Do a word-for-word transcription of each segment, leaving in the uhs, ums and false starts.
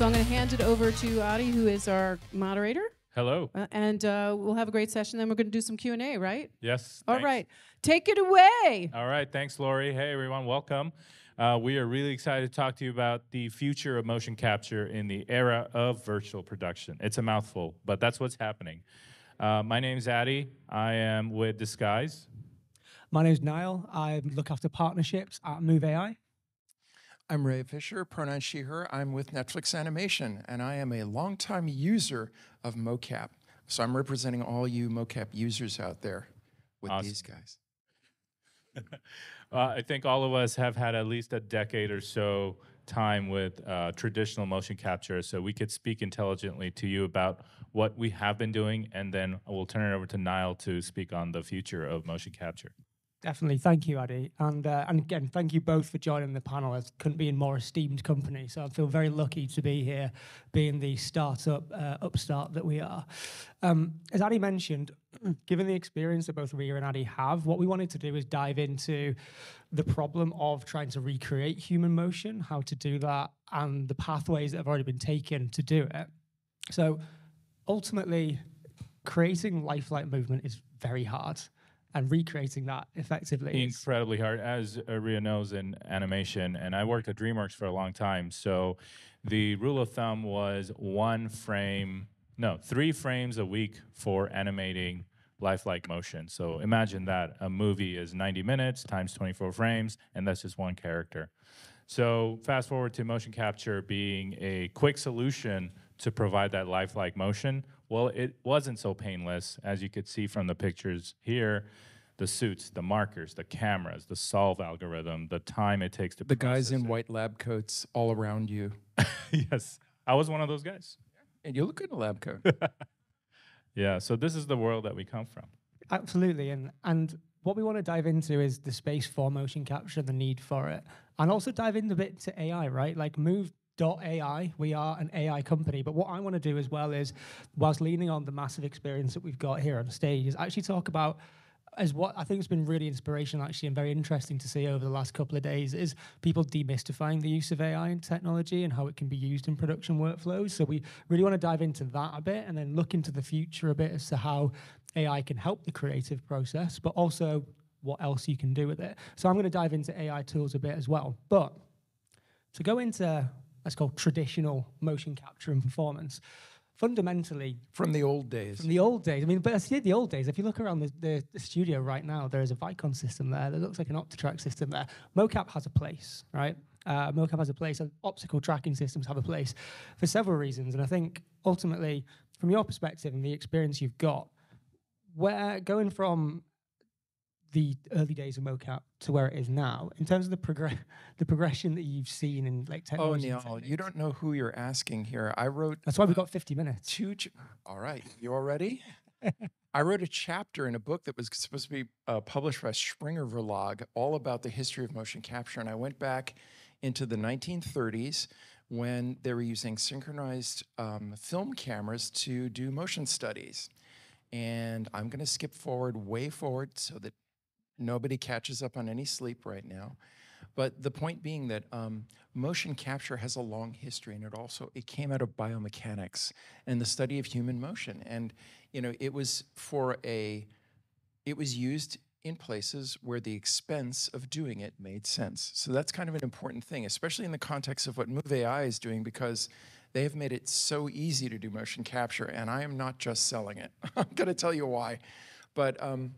So I'm going to hand it over to Adi, who is our moderator. Hello. Uh, and uh, we'll have a great session. Then we're going to do some Q and A, right? Yes. All thanks. Right. Take it away. All right. Thanks, Lori. Hey, everyone. Welcome. Uh, we are really excited to talk to you about the future of motion capture in the era of virtual production. It's a mouthful, but that's what's happening. Uh, my name's Adi. I am with Disguise. My name's Niall. I look after partnerships at Move dot A I. I'm Ray Fisher, pronoun she, her. I'm with Netflix Animation, and I am a longtime user of mocap. So I'm representing all you mocap users out there with awesome. These guys. uh, I think all of us have had at least a decade or so time with uh, traditional motion capture, so we could speak intelligently to you about what we have been doing, and then we'll turn it over to Niall to speak on the future of motion capture. Definitely. Thank you, Adi. And, uh, and again, thank you both for joining the panel. I couldn't be in more esteemed company, so I feel very lucky to be here, being the startup uh, upstart that we are. Um, as Adi mentioned, given the experience that both Rhea and Adi have, what we wanted to do is dive into the problem of trying to recreate human motion, how to do that, and the pathways that have already been taken to do it. So ultimately, creating lifelike movement is very hard. And recreating that effectively incredibly hard, as Rhea knows in animation, and I worked at DreamWorks for a long time. So the rule of thumb was one frame, no, three frames a week for animating lifelike motion. So imagine that a movie is ninety minutes times twenty-four frames, and that's just one character. So fast forward to motion capture being a quick solution to provide that lifelike motion. Well, it wasn't so painless, as you could see from the pictures here. The suits, the markers, the cameras, the solve algorithm, the time it takes to the guys in it. White lab coats all around you. Yes, I was one of those guys. And you look good in a lab coat. Yeah, so this is the world that we come from. Absolutely, and, and what we want to dive into is the space for motion capture, the need for it, and also dive in a bit to A I, right? Like Move. A I, we are an A I company, but what I want to do as well is, whilst leaning on the massive experience that we've got here on stage, is actually talk about, as what I think has been really inspirational actually and very interesting to see over the last couple of days, is people demystifying the use of A I and technology and how it can be used in production workflows. So we really want to dive into that a bit and then look into the future a bit as to how A I can help the creative process, but also what else you can do with it. So I'm going to dive into A I tools a bit as well. But to go into... That's called traditional motion capture and performance. Fundamentally... From the old days. From the old days. I mean, but I see the old days. If you look around the, the, the studio right now, there is a Vicon system there. That looks like an OptiTrack system there. Mocap has a place, right? Uh, mocap has a place, and optical tracking systems have a place for several reasons. And I think, ultimately, from your perspective and the experience you've got, where going from... the early days of mocap to where it is now, in terms of the progress, the progression that you've seen in like technology. Oh, Neil, you don't know who you're asking here. I wrote. That's why we got fifty minutes. Two. All right, you all ready? I wrote a chapter in a book that was supposed to be uh, published by Springer Verlag, all about the history of motion capture, and I went back into the nineteen thirties when they were using synchronized um, film cameras to do motion studies, and I'm going to skip forward, way forward, so that nobody catches up on any sleep right now. But the point being that um, motion capture has a long history, and it also, it came out of biomechanics and the study of human motion. And, you know, it was for a, it was used in places where the expense of doing it made sense. So that's kind of an important thing, especially in the context of what Move dot A I is doing, because they have made it so easy to do motion capture, and I am not just selling it. I'm gonna tell you why. But, um,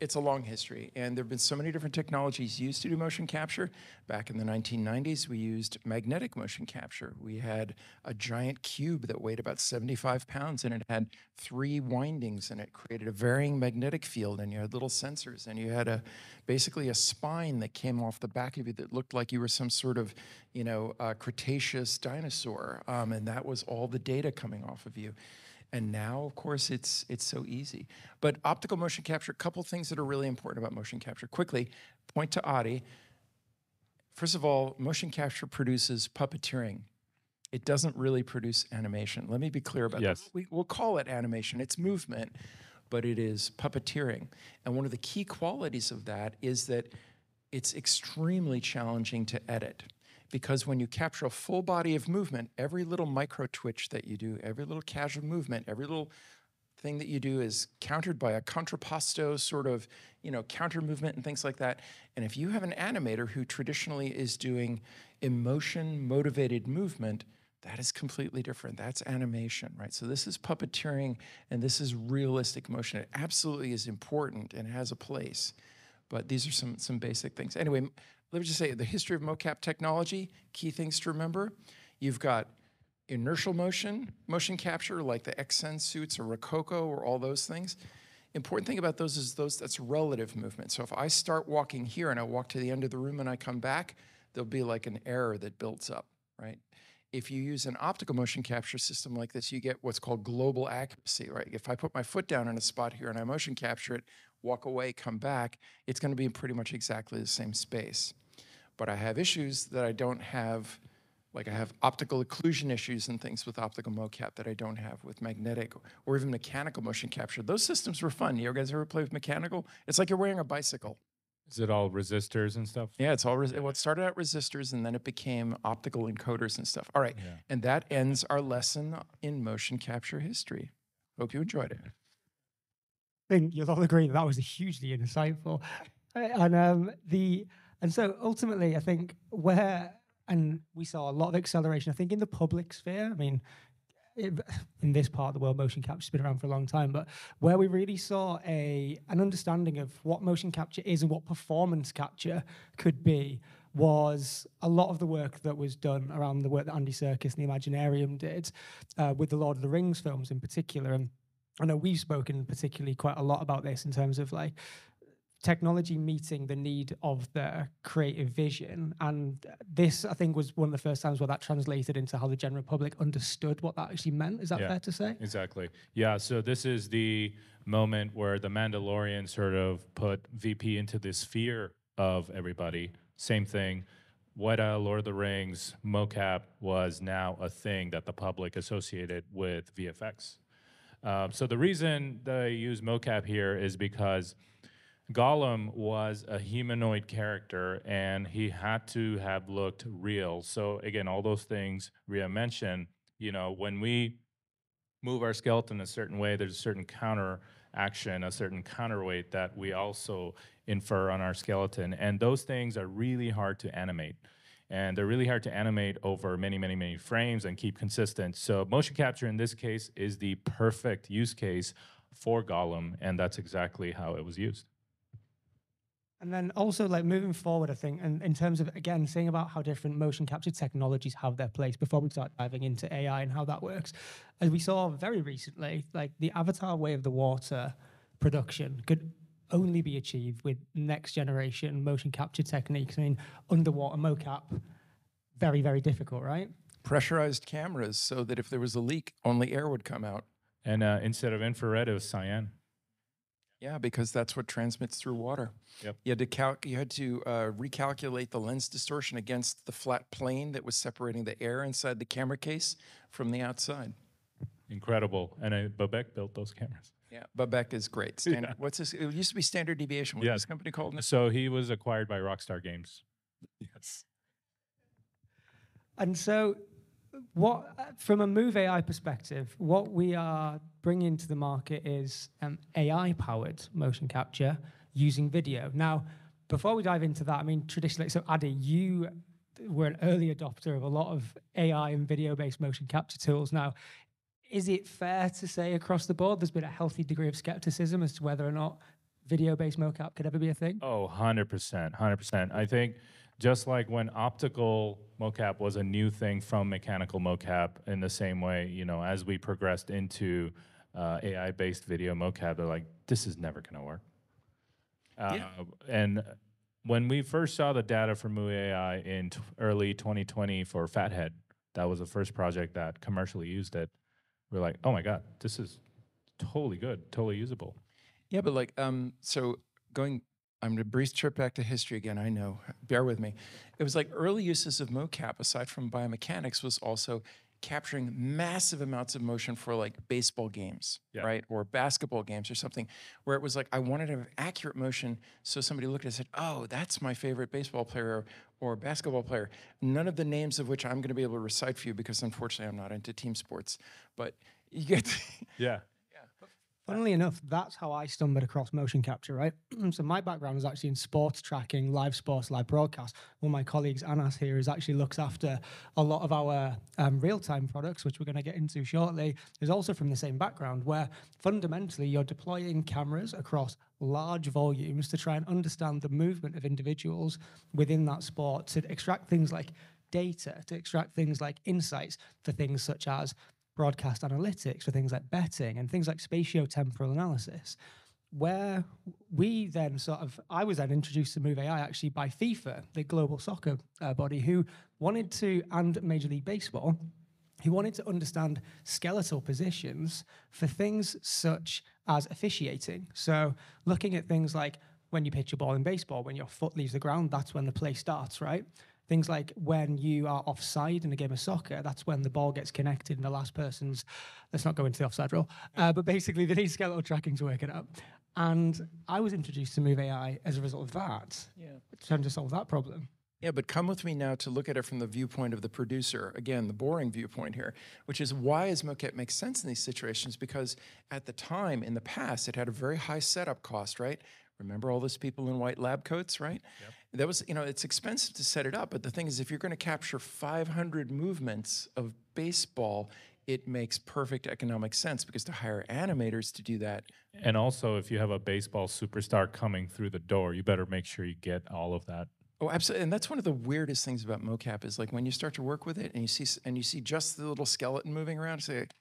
it's a long history, and there have been so many different technologies used to do motion capture. Back in the nineteen nineties, we used magnetic motion capture. We had a giant cube that weighed about seventy-five pounds, and it had three windings, and it created a varying magnetic field, and you had little sensors, and you had a basically a spine that came off the back of you that looked like you were some sort of, you know, uh, Cretaceous dinosaur, um, and that was all the data coming off of you. And now, of course, it's it's so easy. But optical motion capture, a couple things that are really important about motion capture. Quickly, point to Adi. First of all, motion capture produces puppeteering. It doesn't really produce animation. Let me be clear about yes. that. We, we'll call it animation. It's movement, but it is puppeteering. And one of the key qualities of that is that it's extremely challenging to edit, because when you capture a full body of movement, every little micro twitch that you do, every little casual movement, every little thing that you do is countered by a contrapposto sort of, you know, counter movement and things like that. And if you have an animator who traditionally is doing emotion-motivated movement, that is completely different. That's animation, right? So this is puppeteering and this is realistic motion. It absolutely is important and has a place. But these are some, some basic things. Anyway, let me just say the history of mocap technology, key things to remember. You've got inertial motion, motion capture, like the Xsens suits or Rokoko or all those things. Important thing about those is those that's relative movement. So if I start walking here and I walk to the end of the room and I come back, there'll be like an error that builds up, right? If you use an optical motion capture system like this, you get what's called global accuracy, right? If I put my foot down in a spot here and I motion capture it, walk away, come back, it's going to be in pretty much exactly the same space. But I have issues that I don't have, like I have optical occlusion issues and things with optical mocap that I don't have with magnetic or even mechanical motion capture. Those systems were fun. You guys ever play with mechanical? It's like you're wearing a bicycle. Is it all resistors and stuff? Yeah, it's all res well, it started out resistors and then it became optical encoders and stuff. All right, yeah. And that ends our lesson in motion capture history. Hope you enjoyed it. I think you'll all agree that that was hugely insightful, and um, the and so ultimately, I think where and we saw a lot of acceleration. I think in the public sphere, I mean. In this part of the world, motion capture's been around for a long time, but where we really saw a an understanding of what motion capture is and what performance capture could be was a lot of the work that was done around the work that Andy Serkis and the Imaginarium did uh, with the Lord of the Rings films in particular. And I know we've spoken particularly quite a lot about this in terms of like technology meeting the need of the creative vision. And this, I think, was one of the first times where that translated into how the general public understood what that actually meant. Is that yeah, fair to say? Exactly. Yeah, so this is the moment where the Mandalorian sort of put V P into the sphere of everybody. Same thing. What uh, Lord of the Rings mocap was now a thing that the public associated with V F X. Uh, so the reason that I use mocap here is because Gollum was a humanoid character and he had to have looked real. So again, all those things Rhea mentioned, you know, when we move our skeleton a certain way, there's a certain counter action, a certain counterweight that we also infer on our skeleton. And those things are really hard to animate. And they're really hard to animate over many, many, many frames and keep consistent. So motion capture in this case is the perfect use case for Gollum. And that's exactly how it was used. And then also, like, moving forward, I think, and in terms of, again, saying about how different motion capture technologies have their place before we start diving into A I and how that works, as we saw very recently, like, the Avatar: Way of the Water production could only be achieved with next-generation motion capture techniques. I mean, underwater mocap, very, very difficult, right? Pressurized cameras so that if there was a leak, only air would come out. And uh, instead of infrared, it was cyan. Yeah, because that's what transmits through water. Yep. You had to, calc you had to uh, recalculate the lens distortion against the flat plane that was separating the air inside the camera case from the outside. Incredible. And uh, Babek built those cameras. Yeah, Babek is great. Standard, yeah. What's this? It used to be Standard Deviation. What yes. was this company called? Now? So he was acquired by Rockstar Games. Yes. And so what, from a Move dot A I perspective, what we are bringing to the market is um, A I-powered motion capture using video. Now, before we dive into that, I mean, traditionally, so Adi, you were an early adopter of a lot of A I and video-based motion capture tools. Now, is it fair to say across the board there's been a healthy degree of skepticism as to whether or not video-based mocap could ever be a thing? Oh, one hundred percent, one hundred percent. I think just like when optical mocap was a new thing from mechanical mocap, in the same way, you know, as we progressed into uh, A I-based video mocap, they're like, this is never going to work. Uh, yeah. And when we first saw the data from Move dot A I in t early twenty twenty for Fathead, that was the first project that commercially used it, we we're like, oh my God, this is totally good, totally usable. Yeah, but like, um, so going... I'm going to brief trip back to history again, I know, bear with me. It was like early uses of mocap, aside from biomechanics, was also capturing massive amounts of motion for like baseball games, yeah. right? Or basketball games or something, where it was like, I wanted to have accurate motion. So somebody looked at it and said, oh, that's my favorite baseball player or basketball player. None of the names of which I'm going to be able to recite for you because unfortunately I'm not into team sports, but you get to yeah. Funnily enough, that's how I stumbled across motion capture, right? So my background is actually in sports tracking, live sports, live broadcast. One of my colleagues, Anas, here, is actually looks after a lot of our um, real-time products, which we're going to get into shortly, is also from the same background, where fundamentally you're deploying cameras across large volumes to try and understand the movement of individuals within that sport, to extract things like data, to extract things like insights for things such as broadcast analytics, for things like betting and things like spatiotemporal analysis, where we then sort of, I was then introduced to Move dot A I actually by FIFA, the global soccer uh, body, who wanted to, and Major League Baseball, who wanted to understand skeletal positions for things such as officiating. So looking at things like when you pitch a ball in baseball, when your foot leaves the ground, that's when the play starts, right? Things like when you are offside in a game of soccer, that's when the ball gets connected and the last person's, let's not go into the offside rule, uh, but basically they need skeletal tracking to work it up. And I was introduced to Move dot A I as a result of that, yeah. trying to solve that problem. Yeah, but come with me now to look at it from the viewpoint of the producer. Again, the boring viewpoint here, which is why is mocap makes sense in these situations? Because at the time, in the past, it had a very high setup cost, right? Remember all those people in white lab coats, right? Yep. That was, you know, it's expensive to set it up, but the thing is, if you're going to capture five hundred movements of baseball, it makes perfect economic sense because to hire animators to do that. And also, if you have a baseball superstar coming through the door, you better make sure you get all of that. Oh, absolutely. And that's one of the weirdest things about mocap is like when you start to work with it and you see and you see just the little skeleton moving around, say, like,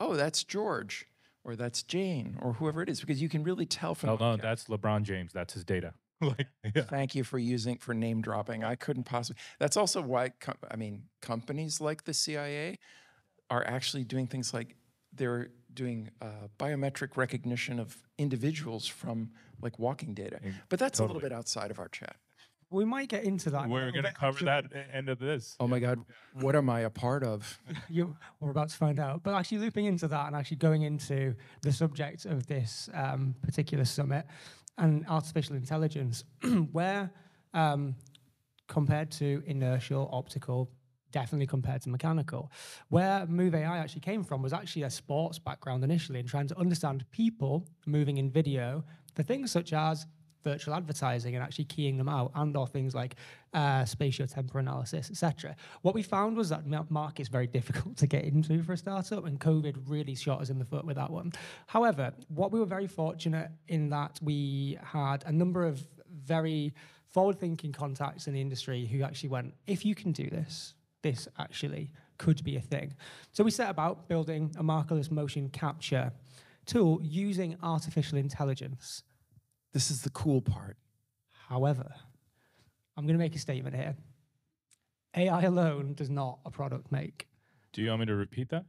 oh, that's George. Or that's Jane, or whoever it is, because you can really tell from. Oh no, that's LeBron James. That's his data. like, yeah. Thank you for using for name dropping. I couldn't possibly. That's also why I mean companies like the C I A are actually doing things like they're doing uh, biometric recognition of individuals from like walking data. But that's totally. A little bit outside of our chat. We might get into that. We're going to cover Should that at the end of this. Oh, my God. What am I a part of? you, we're about to find out. But actually looping into that and actually going into the subject of this um, particular summit and artificial intelligence, where um, compared to inertial, optical, definitely compared to mechanical, where Move dot A I actually came from was actually a sports background initially and trying to understand people moving in video for things such as virtual advertising and actually keying them out, and or things like uh, spatiotemporal analysis, et cetera. What we found was that market is very difficult to get into for a startup, and COVID really shot us in the foot with that one. However, what we were very fortunate in that we had a number of very forward-thinking contacts in the industry who actually went, if you can do this, this actually could be a thing. So we set about building a markerless motion capture tool using artificial intelligence. This is the cool part. However, I'm going to make a statement here. A I alone does not a product make. Do you want me to repeat that?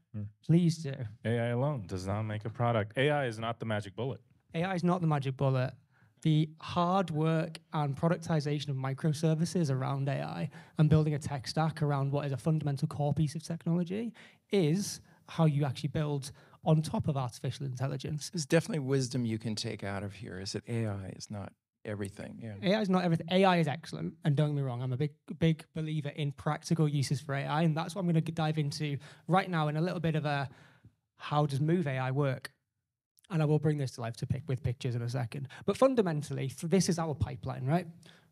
Please do. A I alone does not make a product. A I is not the magic bullet. A I is not the magic bullet. The hard work and productization of microservices around A I and building a tech stack around what is a fundamental core piece of technology is how you actually build on top of artificial intelligence. There's definitely wisdom you can take out of here, is that A I is not everything. Yeah. A I is not everything. A I is excellent, and don't get me wrong, I'm a big big believer in practical uses for A I, and that's what I'm gonna dive into right now in a little bit of a, how does Move dot A I work? And I will bring this to life to pick with pictures in a second. But fundamentally, this is our pipeline, right?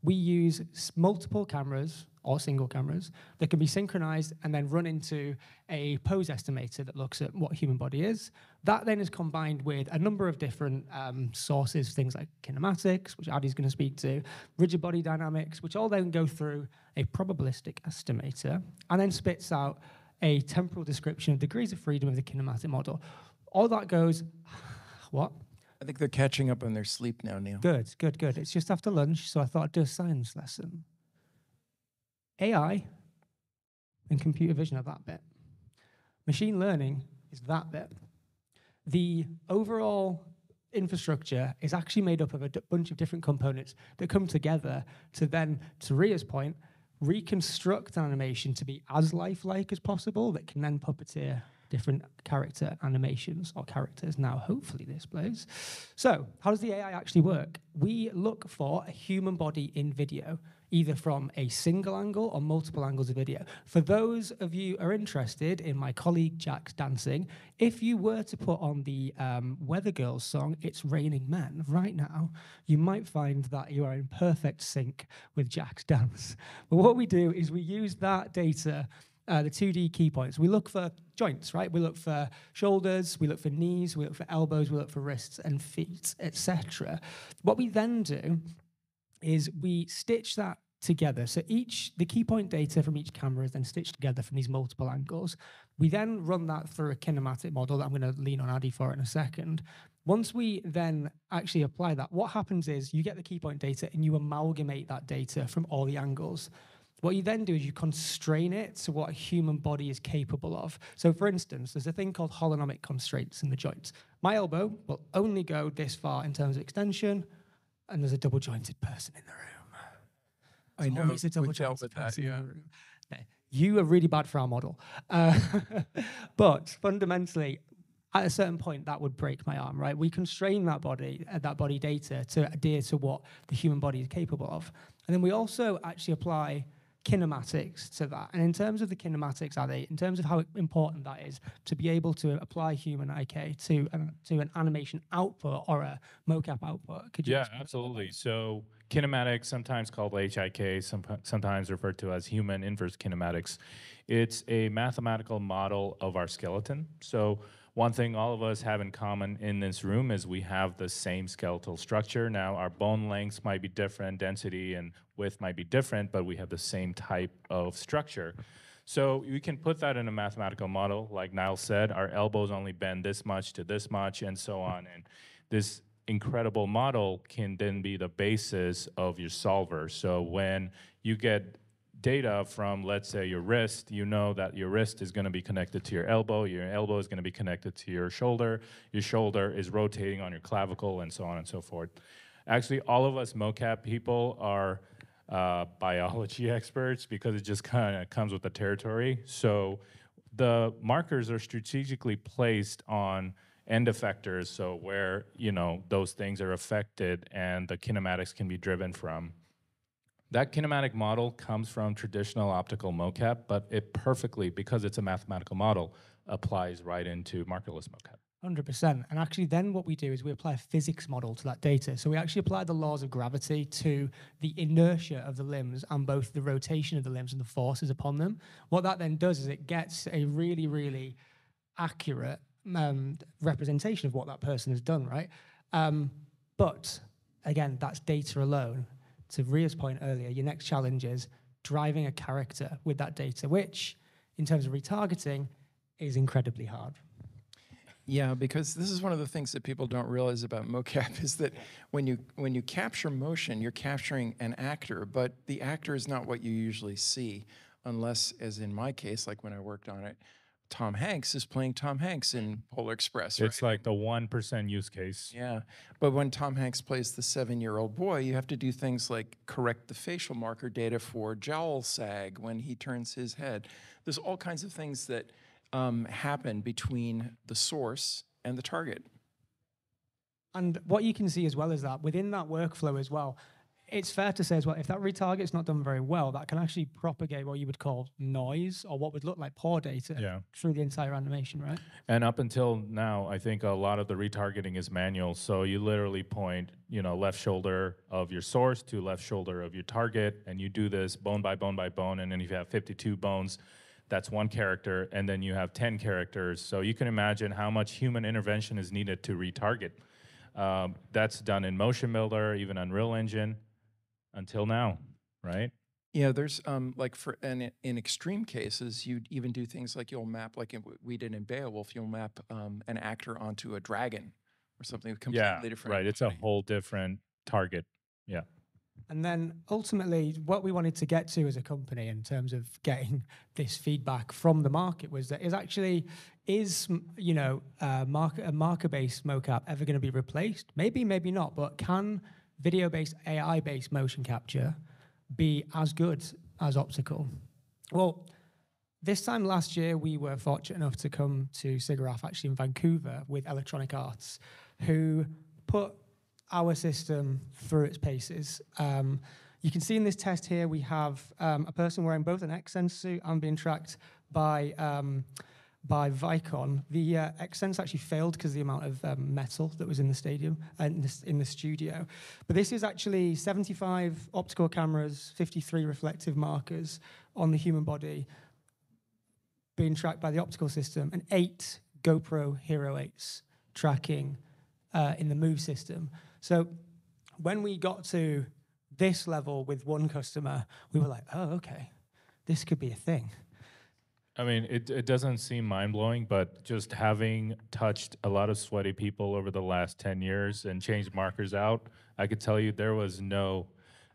We use multiple cameras or single cameras that can be synchronized and then run into a pose estimator that looks at what a human body is. That then is combined with a number of different um, sources, things like kinematics, which Addy's going to speak to, rigid body dynamics, which all then go through a probabilistic estimator and then spits out a temporal description of degrees of freedom of the kinematic model. All that goes, what? I think they're catching up on their sleep now, Neil. Good, good, good. It's just after lunch, so I thought I'd do a science lesson. A I and computer vision are that bit. Machine learning is that bit. The overall infrastructure is actually made up of a bunch of different components that come together to then, to Ria's point, reconstruct animation to be as lifelike as possible that can then puppeteer different character animations or characters now hopefully displays. So how does the A I actually work? We look for a human body in video, either from a single angle or multiple angles of video. For those of you who are interested in my colleague Jack's dancing, if you were to put on the um, Weather Girls song, It's Raining Men, right now, you might find that you are in perfect sync with Jack's dance. But what we do is we use that data, Uh, the two D key points. We look for joints, right? We look for shoulders, we look for knees, we look for elbows, we look for wrists and feet, et cetera. What we then do is we stitch that together. So each, the key point data from each camera is then stitched together from these multiple angles. We then run that through a kinematic model that I'm going to lean on Addy for in a second. Once we then actually apply that, what happens is you get the key point data and you amalgamate that data from all the angles. What you then do is you constrain it to what a human body is capable of. So for instance, there's a thing called holonomic constraints in the joints. My elbow will only go this far in terms of extension, and there's a double-jointed person in the room. I know, always a double-jointed person in the room. You are really bad for our model. Uh, but fundamentally, at a certain point, that would break my arm, right? We constrain that body, uh, that body data to adhere to what the human body is capable of. And then we also actually apply kinematics to that. And in terms of the kinematics, Addy, in terms of how important that is to be able to apply human I K to an, to an animation output or a mocap output. Could you? Yeah, absolutely. So kinematics, sometimes called H I K, some, sometimes referred to as human inverse kinematics. It's a mathematical model of our skeleton. So one thing all of us have in common in this room is we have the same skeletal structure. Now, our bone lengths might be different, density and width might be different, but we have the same type of structure. So you can put that in a mathematical model. Like Niall said, our elbows only bend this much to this much and so on. And this incredible model can then be the basis of your solver. So when you get data from, let's say, your wrist, you know that your wrist is going to be connected to your elbow, your elbow is going to be connected to your shoulder, your shoulder is rotating on your clavicle, and so on and so forth. Actually, all of us mocap people are uh, biology experts because it just kind of comes with the territory. So the markers are strategically placed on end effectors, so where, you know, those things are affected and the kinematics can be driven from. That kinematic model comes from traditional optical mocap, but it perfectly, because it's a mathematical model, applies right into markerless mocap. one hundred percent. And actually then what we do is we apply a physics model to that data. So we actually apply the laws of gravity to the inertia of the limbs and both the rotation of the limbs and the forces upon them. What that then does is it gets a really, really accurate um, representation of what that person has done, right? Um, but again, that's data alone. To Ria's point earlier, your next challenge is driving a character with that data, which, in terms of retargeting, is incredibly hard. Yeah, because this is one of the things that people don't realize about mocap is that when you when you capture motion, you're capturing an actor, but the actor is not what you usually see, unless, as in my case, like when I worked on it, Tom Hanks is playing Tom Hanks in Polar Express, right? It's like the one percent use case. Yeah, but when Tom Hanks plays the seven-year-old boy, you have to do things like correct the facial marker data for jowl sag when he turns his head. There's all kinds of things that um, happen between the source and the target. And what you can see as well is that within that workflow as well, it's fair to say as well, if that retarget's not done very well, that can actually propagate what you would call noise or what would look like poor data yeah. through the entire animation, right? And up until now, I think a lot of the retargeting is manual. So you literally point, you know, left shoulder of your source to left shoulder of your target, and you do this bone by bone by bone, and then if you have fifty-two bones, that's one character, and then you have ten characters. So you can imagine how much human intervention is needed to retarget. Um, that's done in Motion Builder, even Unreal Engine. Until now, right? Yeah, there's um, like for and in extreme cases, you even do things like you'll map, like in, we did in Beowulf, you'll map um, an actor onto a dragon or something completely yeah, different. Right, it's a whole different target. Yeah. And then ultimately, what we wanted to get to as a company in terms of getting this feedback from the market was that is actually, is, you know, uh, market, a marker-based mocap ever going to be replaced? Maybe, maybe not, but can video-based, A I-based motion capture be as good as optical. Well, this time last year, we were fortunate enough to come to SIGGRAPH, actually in Vancouver, with Electronic Arts, who put our system through its paces. Um, you can see in this test here, we have um, a person wearing both an Xsens suit and being tracked by um, by Vicon. The uh, Xsens actually failed because of the amount of um, metal that was in the stadium and uh, in the studio. But this is actually seventy-five optical cameras, fifty-three reflective markers on the human body being tracked by the optical system, and eight GoPro Hero eights tracking uh, in the Move system. So when we got to this level with one customer, we were like, oh, okay, this could be a thing. I mean, it, it doesn't seem mind-blowing, but just having touched a lot of sweaty people over the last ten years and changed markers out, I could tell you there was no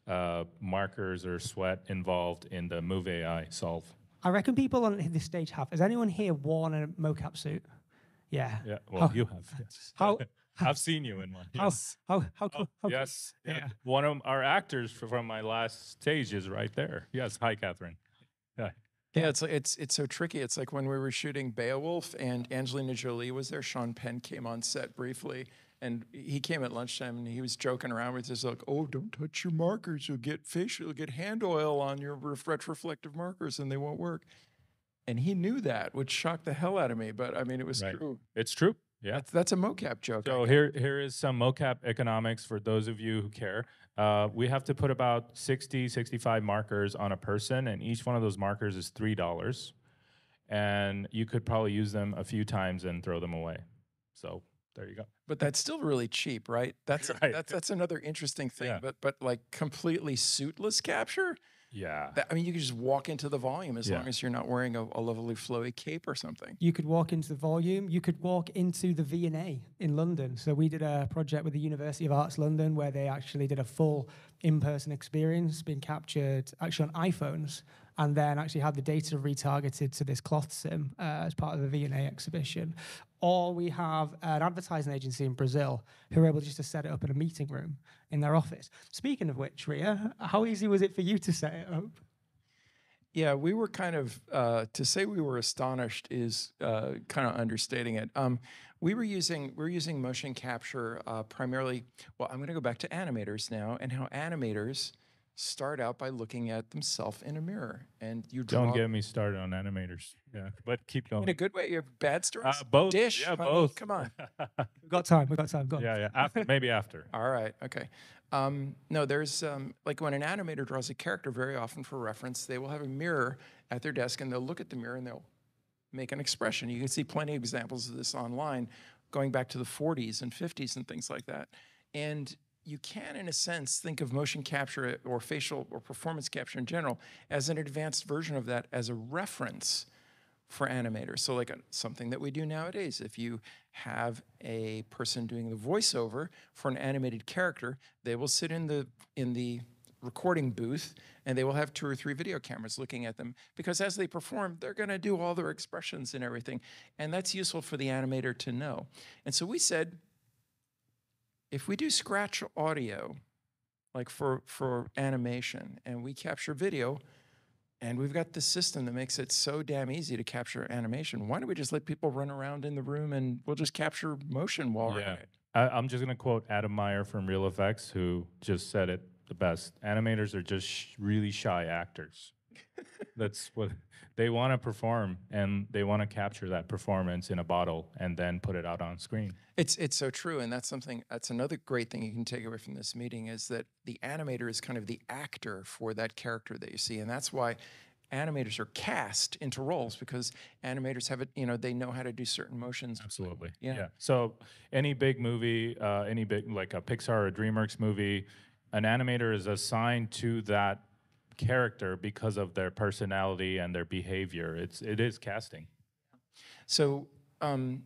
uh, markers or sweat involved in the Move dot A I solve. I reckon people on this stage have. Has anyone here worn a mocap suit? Yeah. Yeah. Well, how, you have. Yes. How, I've seen you in one. Yes. How? How? How? Cool, how yes. Cool. Yeah. One of our actors from my last stage is right there. Yes. Hi, Catherine. Hi. Yeah, it's it's it's so tricky. It's like when we were shooting Beowulf and Angelina Jolie was there. Sean Penn came on set briefly, and he came at lunchtime, and he was joking around with us like, "Oh, don't touch your markers. You'll get fish. You'll get hand oil on your retroreflective markers, and they won't work." And he knew that, which shocked the hell out of me. But I mean, it was right. true. It's true. Yeah, that's, that's a mocap joke. So here, here is some mocap economics for those of you who care. Uh, we have to put about sixty, sixty-five markers on a person, and each one of those markers is three dollars. And you could probably use them a few times and throw them away. So there you go. But that's still really cheap, right? That's right. That's, that's another interesting thing. Yeah. But but like completely suitless capture. Yeah. That, I mean, you could just walk into the volume as yeah. long as you're not wearing a, a lovely flowy cape or something. You could walk into the volume. You could walk into the V and A in London. So we did a project with the University of Arts London where they actually did a full in-person experience being captured actually on iPhones and then actually had the data retargeted to this cloth sim uh, as part of the V and A exhibition. Or we have an advertising agency in Brazil who were able just to set it up in a meeting room in their office. Speaking of which, Ria, how easy was it for you to set it up? Yeah, we were kind of, uh, to say we were astonished is uh, kind of understating it. Um, we were using, we were using motion capture uh, primarily, well, I'm gonna go back to animators now and how animators start out by looking at themselves in a mirror, and you draw. Don't get me started on animators. Yeah, but keep going. In a good way, you have bad stories. Uh, both, dish, yeah, honey, both. Come on, we've got time. We've got time. Go. Yeah, yeah. After, maybe after. All right. Okay. Um, no, there's um, like when an animator draws a character, very often for reference, they will have a mirror at their desk, and they'll look at the mirror and they'll make an expression. You can see plenty of examples of this online, going back to the forties and fifties and things like that, and. You can, in a sense, think of motion capture or facial or performance capture in general as an advanced version of that as a reference for animators. So like a, something that we do nowadays. If you have a person doing the voiceover for an animated character, they will sit in the, in the recording booth and they will have two or three video cameras looking at them because as they perform, they're gonna do all their expressions and everything. And that's useful for the animator to know. And so we said, if we do scratch audio, like for, for animation, and we capture video, and we've got this system that makes it so damn easy to capture animation, why don't we just let people run around in the room and we'll just capture motion while we're at it? I, I'm just gonna quote Adam Meyer from Real Effects, who just said it the best. Animators are just sh really shy actors. That's what, they wanna perform and they wanna capture that performance in a bottle and then put it out on screen. It's, it's so true, and that's something, that's another great thing you can take away from this meeting is that the animator is kind of the actor for that character that you see, and that's why animators are cast into roles because animators have it, you know, they know how to do certain motions. Absolutely, yeah. yeah. So any big movie, uh, any big, like a Pixar or a DreamWorks movie, an animator is assigned to that character because of their personality and their behavior. It's it is casting. So, um,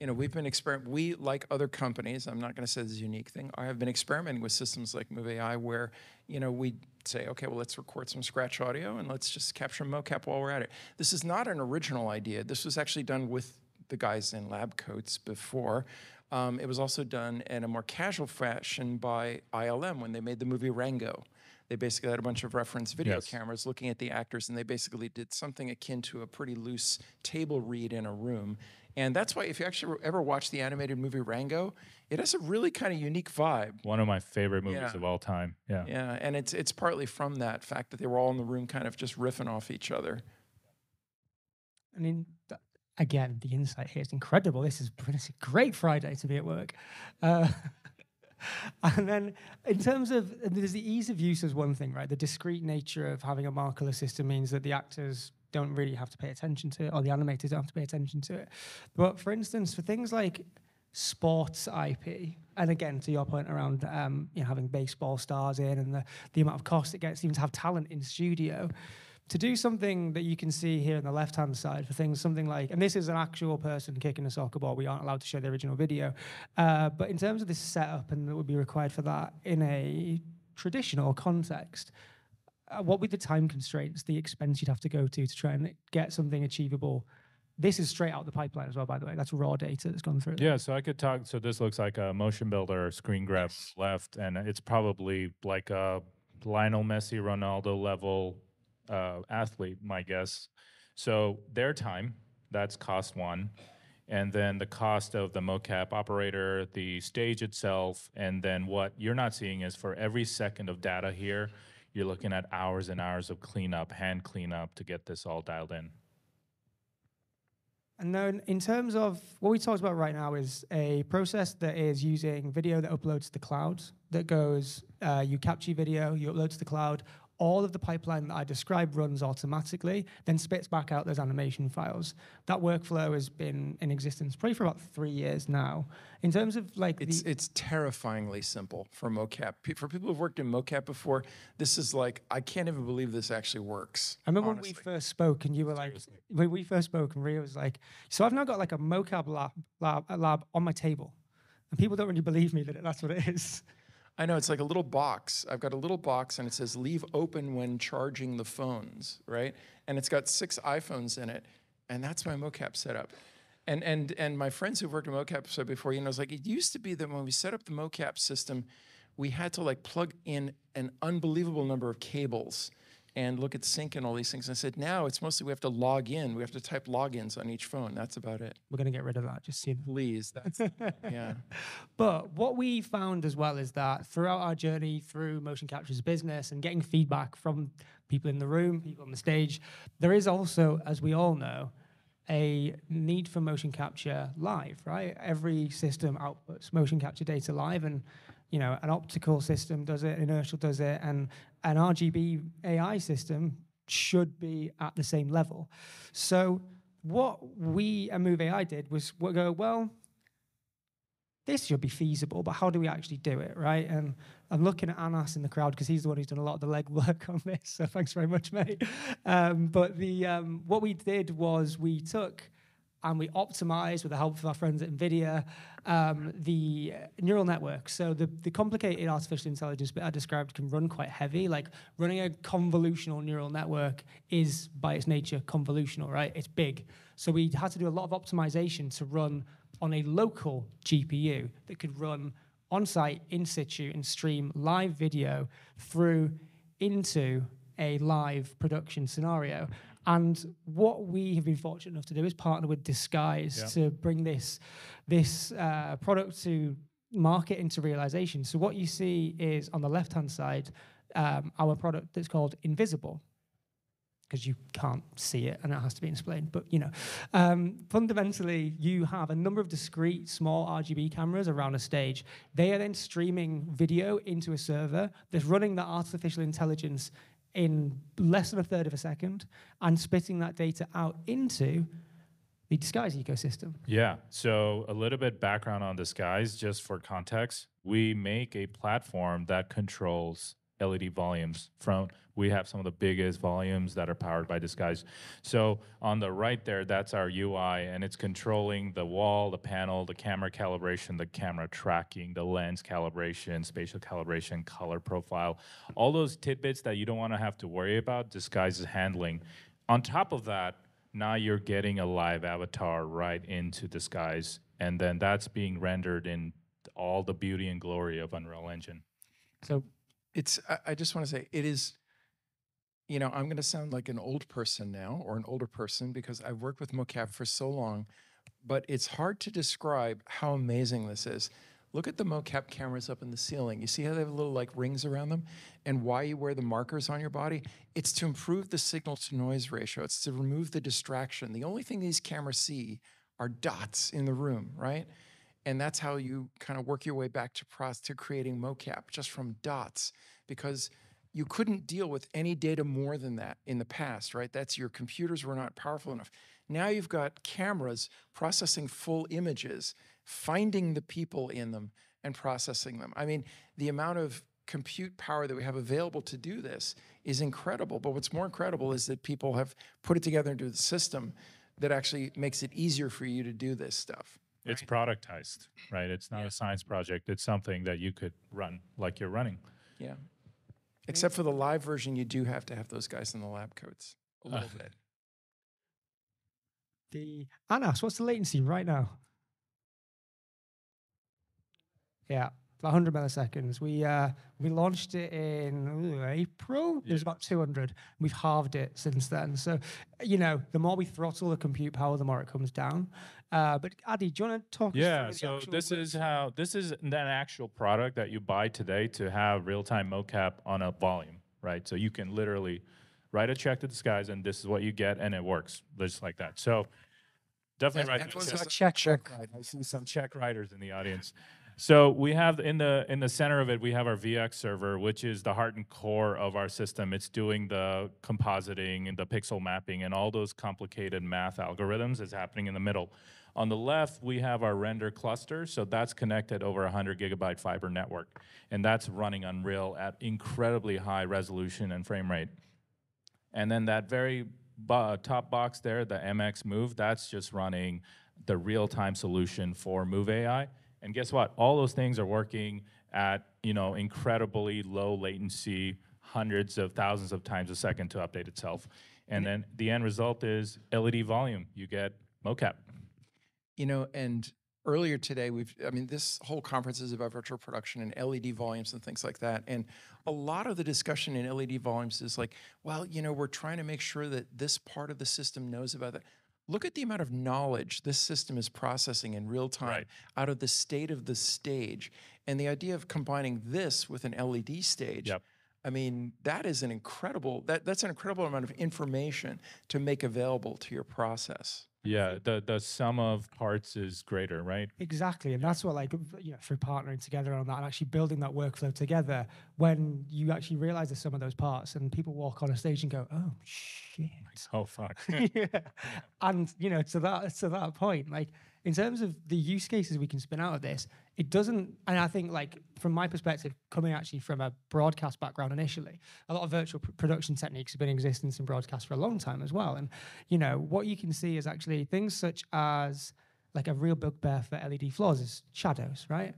you know, we've been experimenting. We, like other companies, I'm not going to say this is a unique thing. I have been experimenting with systems like Move dot A I where, you know, we say, okay, well, let's record some scratch audio and let's just capture mocap while we're at it. This is not an original idea. This was actually done with the guys in lab coats before. Um, it was also done in a more casual fashion by I L M when they made the movie Rango. they basically had a bunch of reference video yes. cameras looking at the actors, and they basically did something akin to a pretty loose table read in a room. And that's why if you actually ever watch the animated movie Rango, it has a really kind of unique vibe. One of my favorite movies yeah. of all time. Yeah. Yeah, and it's it's partly from that fact that they were all in the room kind of just riffing off each other. I mean, th again, the insight here is incredible. This is it's a great Friday to be at work. Uh, and then in terms of there's the ease of use is one thing, right? The discrete nature of having a markerless system means that the actors don't really have to pay attention to it, or the animators don't have to pay attention to it. But for instance, for things like sports I P, and again, to your point around um, you know, having baseball stars in and the, the amount of cost it gets even to have talent in studio, to do something that you can see here on the left-hand side for things, something like, and this is an actual person kicking a soccer ball. We aren't allowed to show the original video. Uh, but in terms of this setup and that would be required for that in a traditional context, uh, what with the time constraints, the expense you'd have to go to to try and get something achievable? This is straight out the pipeline as well, by the way. That's raw data that's gone through. Yeah, so I could talk, so this looks like a Motion Builder ScreenGraph yes. left, and it's probably like a Lionel Messi, Ronaldo level Uh, athlete, my guess. So their time, that's cost one. And then the cost of the mocap operator, the stage itself, and then what you're not seeing is for every second of data here, you're looking at hours and hours of cleanup, hand cleanup to get this all dialed in. And then in terms of what we talked about right now is a process that is using video that uploads to the cloud, that goes, uh, you capture video, you upload to the cloud, all of the pipeline that I described runs automatically, then spits back out those animation files. That workflow has been in existence probably for about three years now. In terms of like It's, the it's terrifyingly simple for mocap. Pe for people who've worked in mocap before, this is like, I can't even believe this actually works. I remember honestly. when we first spoke and you were like, Seriously. when we first spoke and Ria was like, so I've now got like a mocap lab, lab, lab on my table. And people don't really believe me that that's what it is. I know, it's like a little box. I've got a little box and it says, leave open when charging the phones, right? And it's got six iPhones in it. And that's my mocap setup. And, and, and my friends who've worked in mocap so before, you know, it's like, it used to be that when we set up the mocap system, we had to like plug in an unbelievable number of cables and look at sync and all these things. And I said, now it's mostly we have to log in. We have to type logins on each phone. That's about it. We're going to get rid of that, just so you know. Please. That's, yeah. But what we found as well is that throughout our journey through motion capture as a business and getting feedback from people in the room, people on the stage, there is also, as we all know, a need for motion capture live, right? Every system outputs motion capture data live, and you know, an optical system does it, inertial does it, and an R G B A I system should be at the same level. So what we at Move dot A I did was we'll go, well, this should be feasible, but how do we actually do it, right? And I'm looking at Anas in the crowd because he's the one who's done a lot of the legwork on this, so thanks very much, mate. Um, but the um, what we did was we took and we optimized, with the help of our friends at NVIDIA, um, the neural network. So the, the complicated artificial intelligence bit I described can run quite heavy. Like running a convolutional neural network is, by its nature, convolutional, right? It's big. So we had to do a lot of optimization to run on a local G P U that could run on-site, in situ, and stream live video through into a live production scenario. And what we have been fortunate enough to do is partner with Disguise yeah. to bring this, this uh, product to market into realization. So what you see is, on the left-hand side, um, our product that's called Invisible, because you can't see it and it has to be explained. But you know, um, fundamentally, you have a number of discrete small R G B cameras around a stage. They are then streaming video into a server that's running the artificial intelligence in less than a third of a second, and spitting that data out into the Disguise ecosystem. Yeah, so a little bit background on Disguise, just for context. We make a platform that controls L E D volumes. From we have some of the biggest volumes that are powered by Disguise. So on the right there, that's our U I, and it's controlling the wall, the panel, the camera calibration, the camera tracking, the lens calibration, spatial calibration, color profile, all those tidbits that you don't want to have to worry about, Disguise is handling. On top of that, now you're getting a live avatar right into Disguise, and then that's being rendered in all the beauty and glory of Unreal Engine. So it's, I, I just want to say it is, you know, I'm going to sound like an old person now or an older person because I've worked with mocap for so long, but it's hard to describe how amazing this is. Look at the mocap cameras up in the ceiling. You see how they have little like rings around them and why you wear the markers on your body? It's to improve the signal to noise ratio. It's to remove the distraction. The only thing these cameras see are dots in the room, right? And that's how you kind of work your way back to pros to creating mocap just from dots, because you couldn't deal with any data more than that in the past, right? That's your computers were not powerful enough. Now you've got cameras processing full images, finding the people in them and processing them. I mean, the amount of compute power that we have available to do this is incredible. But what's more incredible is that people have put it together into the system that actually makes it easier for you to do this stuff. Right? It's productized, right? It's not yeah. a science project. It's something that you could run like you're running. Yeah. Except for the live version, you do have to have those guys in the lab coats a little uh. bit. The Anas, what's the latency right now? Yeah, one hundred milliseconds. We uh, we launched it in ooh, April. Yeah. It was about two hundred. We've halved it since then. So, you know, the more we throttle the compute power, the more it comes down. Uh, but Adi, do you want to talk? Yeah. So this is how this is an actual product that you buy today to have real-time mocap on a volume, right? So you can literally write a check to Disguise, and this is what you get, and it works just like that. So definitely yeah, right. Check, check, check. I see some check writers in the audience. So we have in the in the center of it, we have our V X server, which is the heart and core of our system. It's doing the compositing and the pixel mapping and all those complicated math algorithms is happening in the middle. On the left, we have our render cluster. So that's connected over a one hundred gigabyte fiber network. And that's running Unreal at incredibly high resolution and frame rate. And then that very bo- top box there, the M X Move, that's just running the real-time solution for Move dot A I. And guess what? All those things are working at, you know, incredibly low latency, hundreds of thousands of times a second to update itself. And then the end result is L E D volume. You get mocap. You know, and earlier today, we've, I mean, this whole conference is about virtual production and L E D volumes and things like that. And a lot of the discussion in L E D volumes is like, well, you know, we're trying to make sure that this part of the system knows about that. Look at the amount of knowledge this system is processing in real time right. out of the state of the stage. And the idea of combining this with an L E D stage, yep. I mean, that is an incredible, that, that's an incredible amount of information to make available to your process. Yeah, the, the sum of parts is greater, right? Exactly, and that's what, like, you know, through partnering together on that and actually building that workflow together, when you actually realize the sum of those parts and people walk on a stage and go, oh, shit. Oh, fuck. yeah. And, you know, to that, to that point, like, in terms of the use cases we can spin out of this, it doesn't, and I think, like, from my perspective, coming actually from a broadcast background initially, a lot of virtual pr production techniques have been in existence in broadcast for a long time as well. And, you know, what you can see is actually things such as, like, a real bugbear for L E D floors is shadows, right?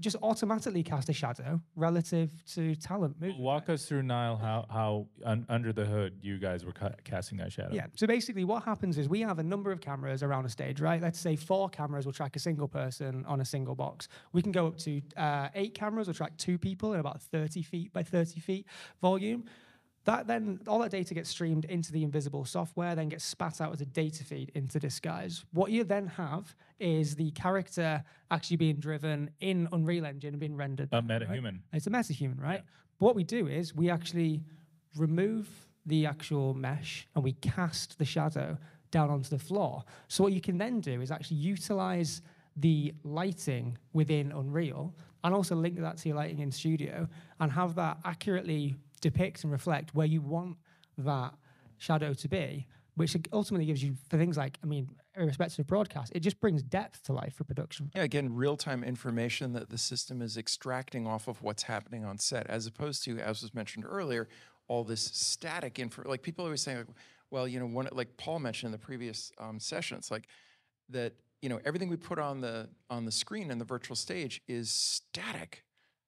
Just automatically cast a shadow relative to talent movement. Walk us through, Niall, how, how un under the hood you guys were ca casting that shadow. Yeah, so basically what happens is we have a number of cameras around a stage, right? Let's say four cameras will track a single person on a single box. We can go up to uh, eight cameras will track two people in about thirty feet by thirty feet volume. That then, all that data gets streamed into the invisible software, then gets spat out as a data feed into Disguise. What you then have is the character actually being driven in Unreal Engine and being rendered. A metahuman. Right? It's a metahuman, right? Yeah. But what we do is we actually remove the actual mesh and we cast the shadow down onto the floor. So what you can then do is actually utilize the lighting within Unreal and also link that to your lighting in Studio and have that accurately depict and reflect where you want that shadow to be, which ultimately gives you, for things like, I mean, irrespective of broadcast, it just brings depth to life for production. Yeah, again, real-time information that the system is extracting off of what's happening on set, as opposed to, as was mentioned earlier, all this static info. Like, people always say, like, well, you know, one, like Paul mentioned in the previous um, sessions, like, that, you know, everything we put on the, on the screen in the virtual stage is static.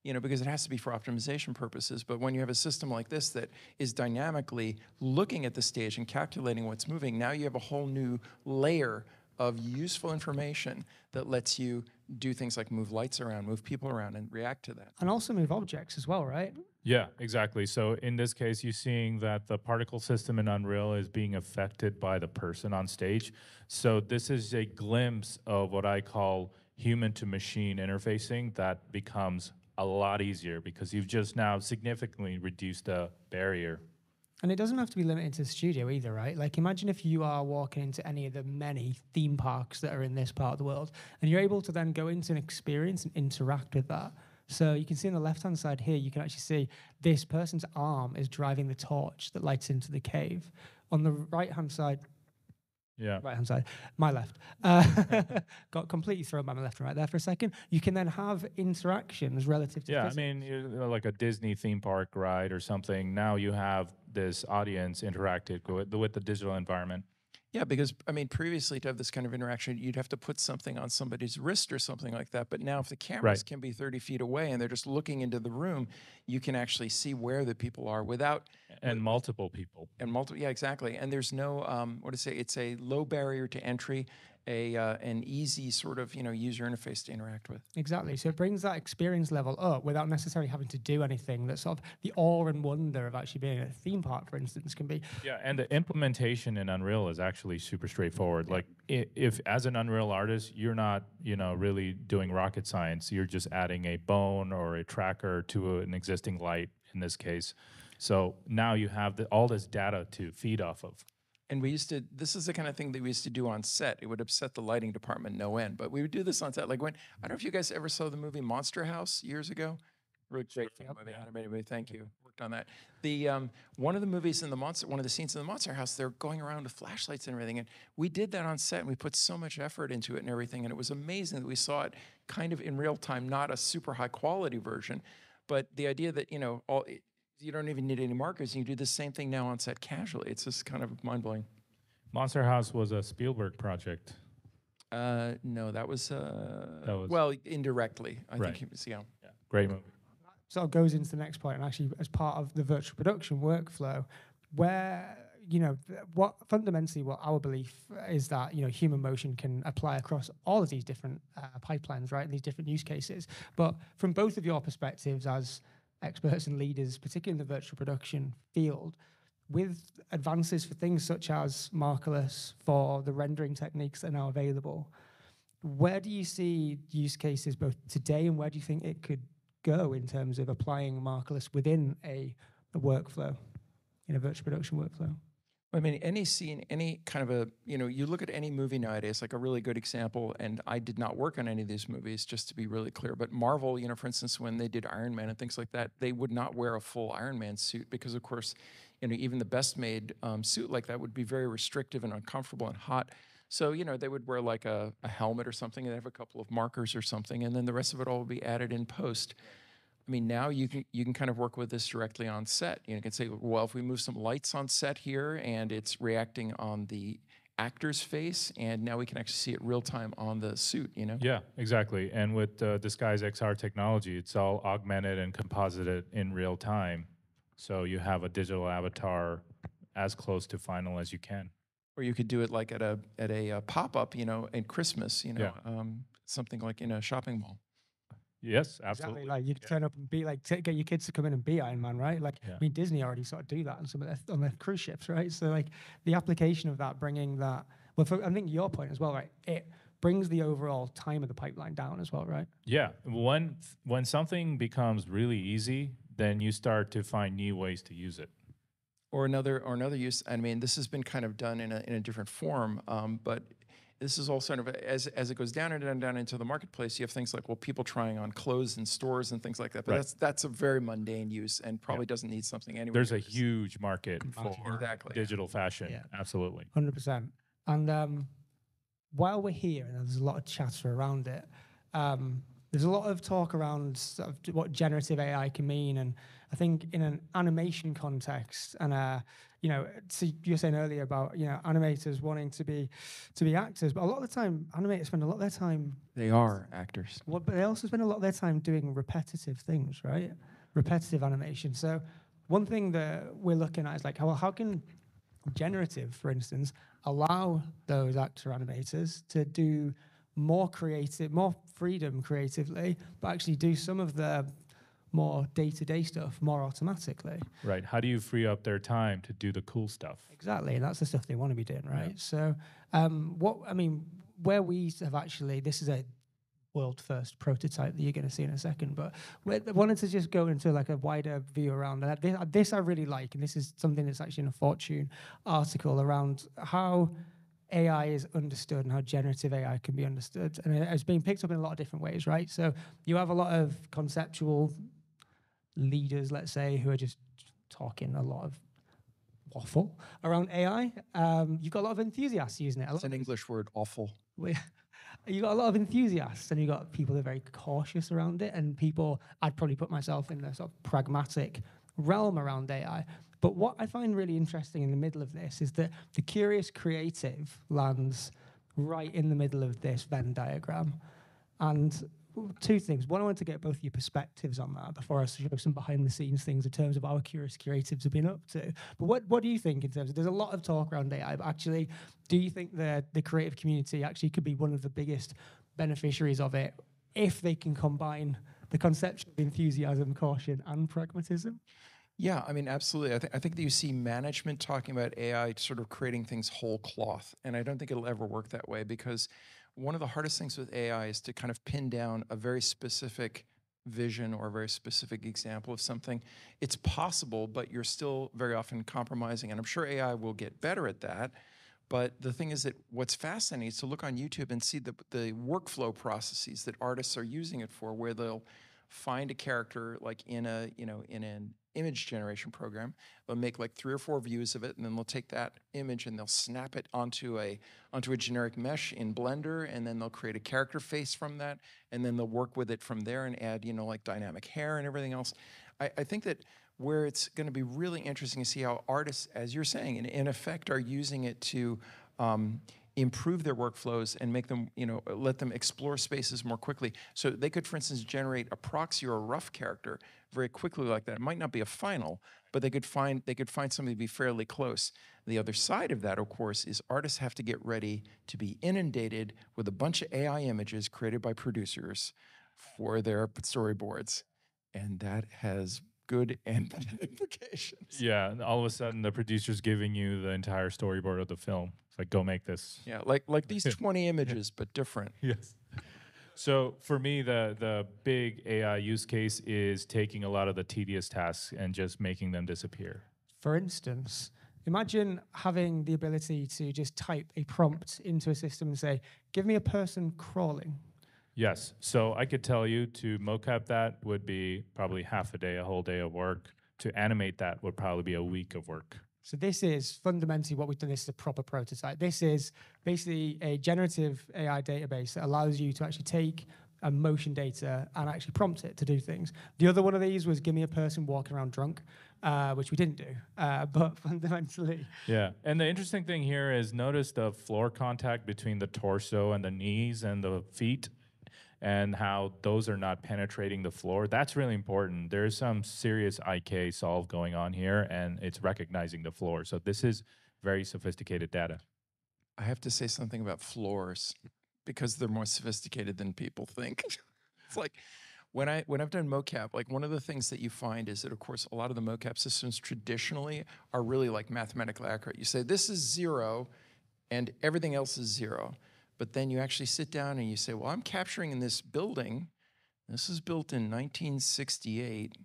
You know, because it has to be for optimization purposes. But when you have a system like this that is dynamically looking at the stage and calculating what's moving, now you have a whole new layer of useful information that lets you do things like move lights around, move people around, and react to that. And also move objects as well, right? Yeah, exactly. So in this case, you're seeing that the particle system in Unreal is being affected by the person on stage. So this is a glimpse of what I call human-to-machine interfacing that becomes a lot easier because you've just now significantly reduced the barrier. And it doesn't have to be limited to the studio either, right? Like, imagine if you are walking into any of the many theme parks that are in this part of the world, and you're able to then go into an experience and interact with that. So you can see on the left-hand side here, you can actually see this person's arm is driving the torch that lights into the cave. On the right-hand side, yeah, right-hand side, my left, uh, got completely thrown by my left and right there for a second. You can then have interactions relative to yeah, physics. I mean, you know, like a Disney theme park ride or something. Now you have this audience interacted with, with the digital environment. Yeah, because, I mean, previously to have this kind of interaction, you'd have to put something on somebody's wrist or something like that. But now if the cameras right. can be thirty feet away and they're just looking into the room, you can actually see where the people are without... And with, multiple people. And multiple, yeah, exactly. And there's no, um, what to say, it's a low barrier to entry, a uh, an easy sort of, you know, user interface to interact with. Exactly. So it brings that experience level up without necessarily having to do anything. That sort of the awe and wonder of actually being at a theme park, for instance, can be... Yeah, and the implementation in Unreal is actually... super straightforward. Like if, if as an Unreal artist, you're not, you know, really doing rocket science, you're just adding a bone or a tracker to a, an existing light in this case. So now you have the, all this data to feed off of. And we used to, this is the kind of thing that we used to do on set. It would upset the lighting department no end, but we would do this on set. Like when, I don't know if you guys ever saw the movie Monster House years ago. Really great movie, animated movie, thank you. Worked on that. The um, one of the movies in the monster, one of the scenes in the Monster House, they're going around with flashlights and everything, and we did that on set, and we put so much effort into it and everything, and it was amazing that we saw it kind of in real time, not a super high quality version, but the idea that you know all it, you don't even need any markers, and you do the same thing now on set casually. It's just kind of mind blowing. Monster House was a Spielberg project. Uh, no, that was, uh, that was well indirectly. I right. think it was yeah. yeah. Great movie. Sort of goes into the next point, and actually as part of the virtual production workflow, where, you know, what fundamentally what our belief is that, you know, human motion can apply across all of these different uh, pipelines, right, and these different use cases. But from both of your perspectives as experts and leaders, particularly in the virtual production field, with advances for things such as markerless, for the rendering techniques that are now available, where do you see use cases both today and where do you think it could go in terms of applying markerless within a, a workflow, in a virtual production workflow? I mean, any scene, any kind of a, you know, you look at any movie nowadays, like a really good example, and I did not work on any of these movies, just to be really clear, but Marvel, you know, for instance, when they did Iron Man and things like that, they would not wear a full Iron Man suit because, of course, you know, even the best made um, suit like that would be very restrictive and uncomfortable and hot. So, you know, they would wear like a, a helmet or something, and they have a couple of markers or something, and then the rest of it all will be added in post. I mean, now you can, you can kind of work with this directly on set. You know, you can say, well, if we move some lights on set here and it's reacting on the actor's face, and now we can actually see it real time on the suit, you know? Yeah, exactly. And with uh, Disguise X R technology, it's all augmented and composited in real time. So you have a digital avatar as close to final as you can. Or you could do it like at a at a uh, pop up, you know, at Christmas, you know, yeah. um, something like in a shopping mall. Yes, absolutely. Exactly. Like you yeah. turn up and be like, get your kids to come in and be Iron Man, right? Like, yeah. I mean, Disney already sort of do that on some of their, on their cruise ships, right? So like the application of that, bringing that. Well, for, I think your point as well, right? It brings the overall time of the pipeline down as well, right? Yeah. When when something becomes really easy, then you start to find new ways to use it. Or another, or another use. I mean, this has been kind of done in a in a different form, um, but this is all sort of as as it goes down and down down into the marketplace. You have things like well, people trying on clothes in stores and things like that. But right. that's that's a very mundane use and probably yeah. doesn't need something anyway. There's a huge market for exactly. digital fashion. Yeah. Absolutely, one hundred percent. And um, while we're here, and there's a lot of chatter around it. Um, There's a lot of talk around sort of what generative A I can mean, and I think in an animation context, and uh, you know, so you were saying earlier about you know animators wanting to be to be actors, but a lot of the time animators spend a lot of their time. They are actors. What, but they also spend a lot of their time doing repetitive things, right? Repetitive animation. So one thing that we're looking at is like, how how can generative, for instance, allow those actor animators to do more creative, more freedom creatively, but actually do some of the more day-to-day stuff more automatically. Right. How do you free up their time to do the cool stuff? Exactly, and that's the stuff they want to be doing, right? Yeah. So, um, what I mean, where we have actually, this is a world-first prototype that you're going to see in a second, but we wanted to just go into like a wider view around that. This, this I really like, and this is something that's actually in a Fortune article around how A I is understood and how generative A I can be understood. And it's being picked up in a lot of different ways, right? So you have a lot of conceptual leaders, let's say, who are just talking a lot of waffle around A I. Um, you've got a lot of enthusiasts using it. It's an English word, awful. You've got a lot of enthusiasts, and you've got people that are very cautious around it, and people, I'd probably put myself in the sort of pragmatic realm around A I. But what I find really interesting in the middle of this is that the curious creative lands right in the middle of this Venn diagram. And two things. One, I want to get both your perspectives on that before I show some behind-the-scenes things in terms of our curious creatives have been up to. But what, what do you think in terms of, there's a lot of talk around A I, but actually, do you think that the creative community actually could be one of the biggest beneficiaries of it if they can combine the concepts of enthusiasm, caution, and pragmatism? Yeah, I mean, absolutely. I, th I think that you see management talking about A I sort of creating things whole cloth, and I don't think it'll ever work that way, because one of the hardest things with A I is to kind of pin down a very specific vision or a very specific example of something. It's possible, but you're still very often compromising, and I'm sure A I will get better at that. But the thing is that what's fascinating is to look on YouTube and see the, the workflow processes that artists are using it for, where they'll find a character like in a, you know, in an image generation program. They'll make like three or four views of it, and then they'll take that image and they'll snap it onto a onto a generic mesh in Blender, and then they'll create a character face from that, and then they'll work with it from there and add, you know, like dynamic hair and everything else. I, I think that where it's going to be really interesting to see how artists, as you're saying, in, in effect, are using it to um, improve their workflows and make them, you know, let them explore spaces more quickly. So they could, for instance, generate a proxy or a rough character very quickly like that. It might not be a final, but they could find they could find something to be fairly close. The other side of that, of course, is artists have to get ready to be inundated with a bunch of A I images created by producers for their storyboards, and that has good and bad implications. Yeah, and all of a sudden the producer's giving you the entire storyboard of the film. It's like, go make this. Yeah, like like these twenty images, but different. Yes. So for me, the the big A I use case is taking a lot of the tedious tasks and just making them disappear. For instance, imagine having the ability to just type a prompt into a system and say, give me a person crawling. Yes. So I could tell you to mocap that would be probably half a day, a whole day of work. To animate that would probably be a week of work. So this is fundamentally what we've done. This is a proper prototype. This is basically a generative A I database that allows you to actually take a motion data and actually prompt it to do things. The other one of these was give me a person walking around drunk, uh, which we didn't do, uh, but fundamentally. Yeah, and the interesting thing here is notice the floor contact between the torso and the knees and the feet, and how those are not penetrating the floor. That's really important. There's some serious I K solve going on here, and it's recognizing the floor. So this is very sophisticated data. I have to say something about floors, because they're more sophisticated than people think. It's like, when, I, when I've done mocap, like one of the things that you find is that, of course, a lot of the mocap systems traditionally are really like mathematically accurate. You say, this is zero, and everything else is zero. But then you actually sit down and you say, well, I'm capturing in this building. This is built in nineteen sixty-eight,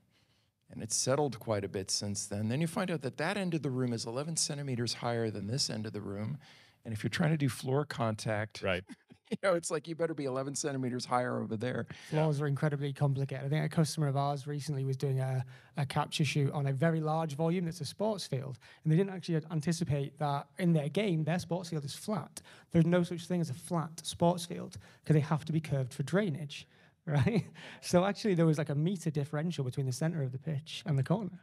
and it's settled quite a bit since then. Then you find out that that end of the room is eleven centimeters higher than this end of the room. And if you're trying to do floor contact, right. You know, it's like, you better be eleven centimeters higher over there. Floors are incredibly complicated. I think a customer of ours recently was doing a, a capture shoot on a very large volume that's a sports field, and they didn't actually anticipate that in their game, their sports field is flat. There's no such thing as a flat sports field, because they have to be curved for drainage, right? So actually there was like a meter differential between the center of the pitch and the corner.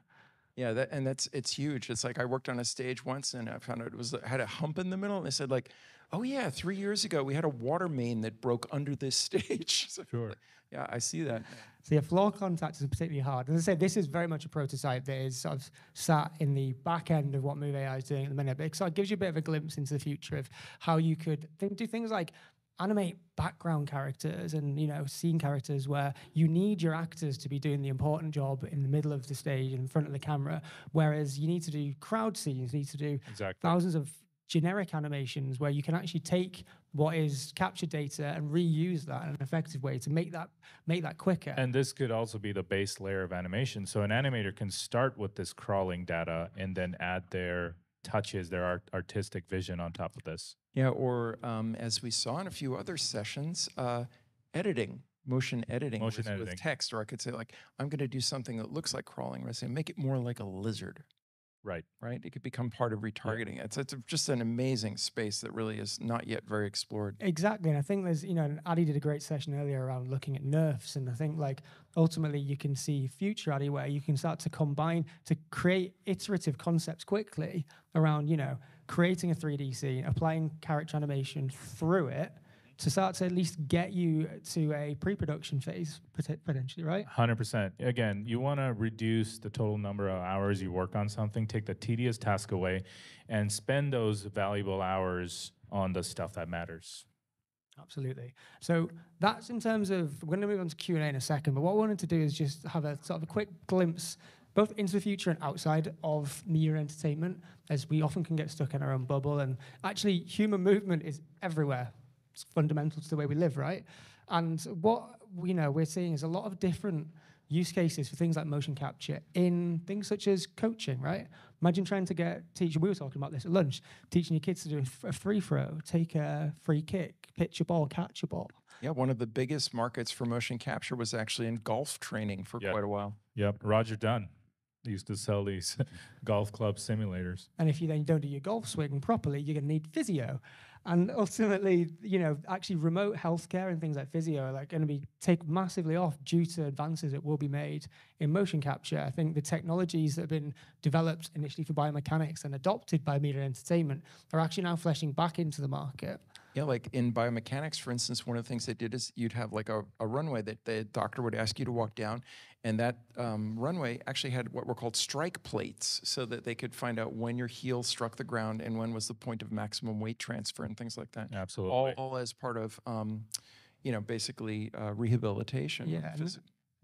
Yeah, that, and that's it's huge. It's like, I worked on a stage once, and I found out it was had a hump in the middle, and they said like, "Oh yeah, three years ago we had a water main that broke under this stage." So, sure. Yeah, I see that. So yeah, floor contact is particularly hard. As I said, this is very much a prototype that is sort of sat in the back end of what Move dot A I is doing at the minute. But it sort of gives you a bit of a glimpse into the future of how you could think, do things like animate background characters and, you know, scene characters where you need your actors to be doing the important job in the middle of the stage in front of the camera, whereas you need to do crowd scenes, you need to do exactly. thousands of generic animations where you can actually take what is captured data and reuse that in an effective way to make that make that quicker. And this could also be the base layer of animation. So an animator can start with this crawling data and then add their touches, their art, artistic vision on top of this. Yeah, or um, as we saw in a few other sessions, uh, editing, motion editing, motion with, editing. with text, or I could say like, I'm gonna do something that looks like crawling resin, make it more like a lizard. Right. Right. It could become part of retargeting. Yeah. It's, it's just an amazing space that really is not yet very explored. Exactly. And I think there's, you know, Adi did a great session earlier around looking at nerfs. And I think like ultimately you can see future Adi where you can start to combine, to create iterative concepts quickly around, you know, creating a three D scene, applying character animation through it to start to at least get you to a pre-production phase, potentially, right? one hundred percent. Again, you want to reduce the total number of hours you work on something, take the tedious task away, and spend those valuable hours on the stuff that matters. Absolutely. So that's in terms of, we're going to move on to Q and A in a second, but what I wanted to do is just have a sort of a quick glimpse both into the future and outside of media entertainment, as we often can get stuck in our own bubble. And actually, human movement is everywhere. It's fundamental to the way we live, right? And what you know we're seeing is a lot of different use cases for things like motion capture in things such as coaching, right? Imagine trying to get teach. We were talking about this at lunch, teaching your kids to do a free throw, take a free kick, pitch a ball, catch a ball. Yeah, one of the biggest markets for motion capture was actually in golf training for yep. quite a while. Yep, Roger Dunn used to sell these golf club simulators. And if you then don't do your golf swing properly, you're gonna need physio. And ultimately, you know, actually remote healthcare and things like physio are like gonna be take massively off due to advances that will be made in motion capture. I think the technologies that have been developed initially for biomechanics and adopted by media entertainment are actually now fleshing back into the market. Yeah, like in biomechanics, for instance, one of the things they did is you'd have like a, a runway that the doctor would ask you to walk down, and that um, runway actually had what were called strike plates so that they could find out when your heel struck the ground and when was the point of maximum weight transfer and things like that. Absolutely. All, all as part of, um, you know, basically uh, rehabilitation. Yeah.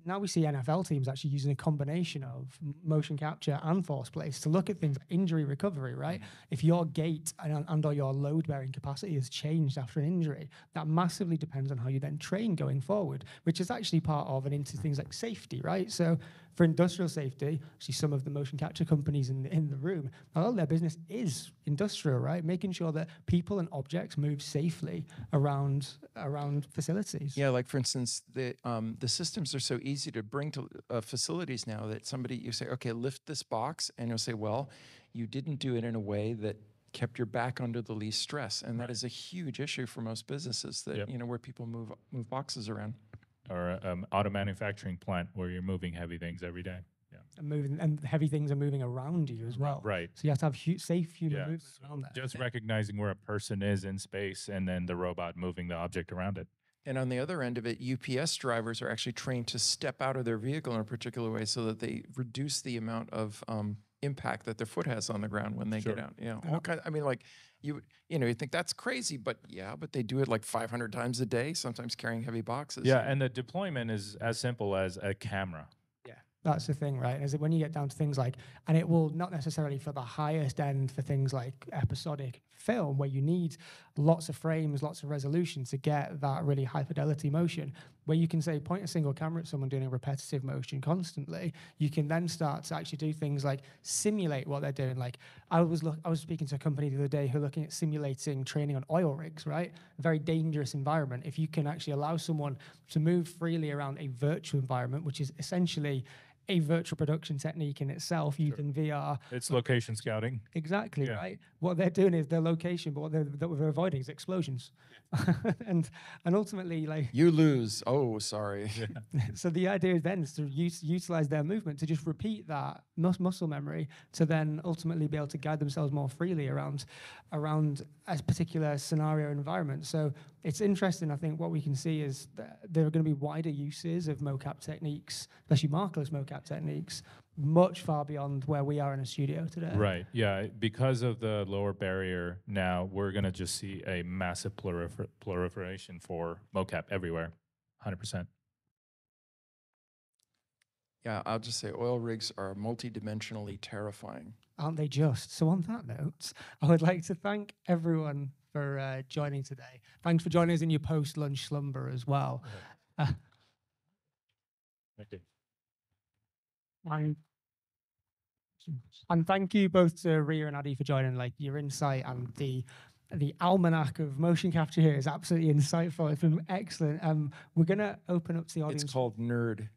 Now we see N F L teams actually using a combination of motion capture and force plays to look at things like injury recovery, right? If your gait and, and or your load-bearing capacity has changed after an injury, that massively depends on how you then train going forward, which is actually part of and into things like safety, right? So for industrial safety, actually some of the motion capture companies in the, in the room, a lot of their business is industrial, right? Making sure that people and objects move safely around around facilities. Yeah, like for instance, the, um, the systems are so easy easy to bring to uh, facilities now that somebody, you say, okay, lift this box, and you'll say, well, you didn't do it in a way that kept your back under the least stress. And that right. is a huge issue for most businesses that, yep. you know, where people move, move boxes around. Or um, auto manufacturing plant where you're moving heavy things every day. Yeah. And moving and heavy things are moving around you as well. Right. So you have to have hu safe human yeah. movement around that. Just recognizing where a person is in space and then the robot moving the object around it. And on the other end of it, U P S drivers are actually trained to step out of their vehicle in a particular way so that they reduce the amount of um, impact that their foot has on the ground when they sure. get out. You know, all kind of, I mean, like, you you know, you think that's crazy, but yeah, but they do it like five hundred times a day, sometimes carrying heavy boxes. Yeah, and the deployment is as simple as a camera. That's the thing, right? Is that when you get down to things like, and it will not necessarily for the highest end for things like episodic film, where you need lots of frames, lots of resolution to get that really high fidelity motion, where you can say point a single camera at someone doing a repetitive motion constantly, you can then start to actually do things like simulate what they're doing. Like I was look, I was speaking to a company the other day who are looking at simulating training on oil rigs, right? A very dangerous environment. If you can actually allow someone to move freely around a virtual environment, which is essentially a virtual production technique in itself using sure. V R. It's location scouting. Exactly, yeah. right? What they're doing is their location, but what they're, that we're avoiding is explosions. and and ultimately, like... You lose. Oh, sorry. Yeah. So the idea then is to use, utilize their movement to just repeat that mus muscle memory to then ultimately be able to guide themselves more freely around, around a particular scenario environment. So it's interesting, I think, what we can see is that there are going to be wider uses of mocap techniques, especially markerless mocap techniques, much far beyond where we are in a studio today. Right, yeah, because of the lower barrier now, we're gonna just see a massive prolifer proliferation for mocap everywhere, one hundred percent. Yeah, I'll just say oil rigs are multidimensionally terrifying. Aren't they just? So on that note, I would like to thank everyone for uh, joining today. Thanks for joining us in your post-lunch slumber as well. Yeah. Uh, thank you. And, and thank you both to Rhea and Adi for joining. Like, your insight and the the almanac of motion capture here is absolutely insightful. It's been excellent. Um, we're gonna open up to the audience. It's called nerd.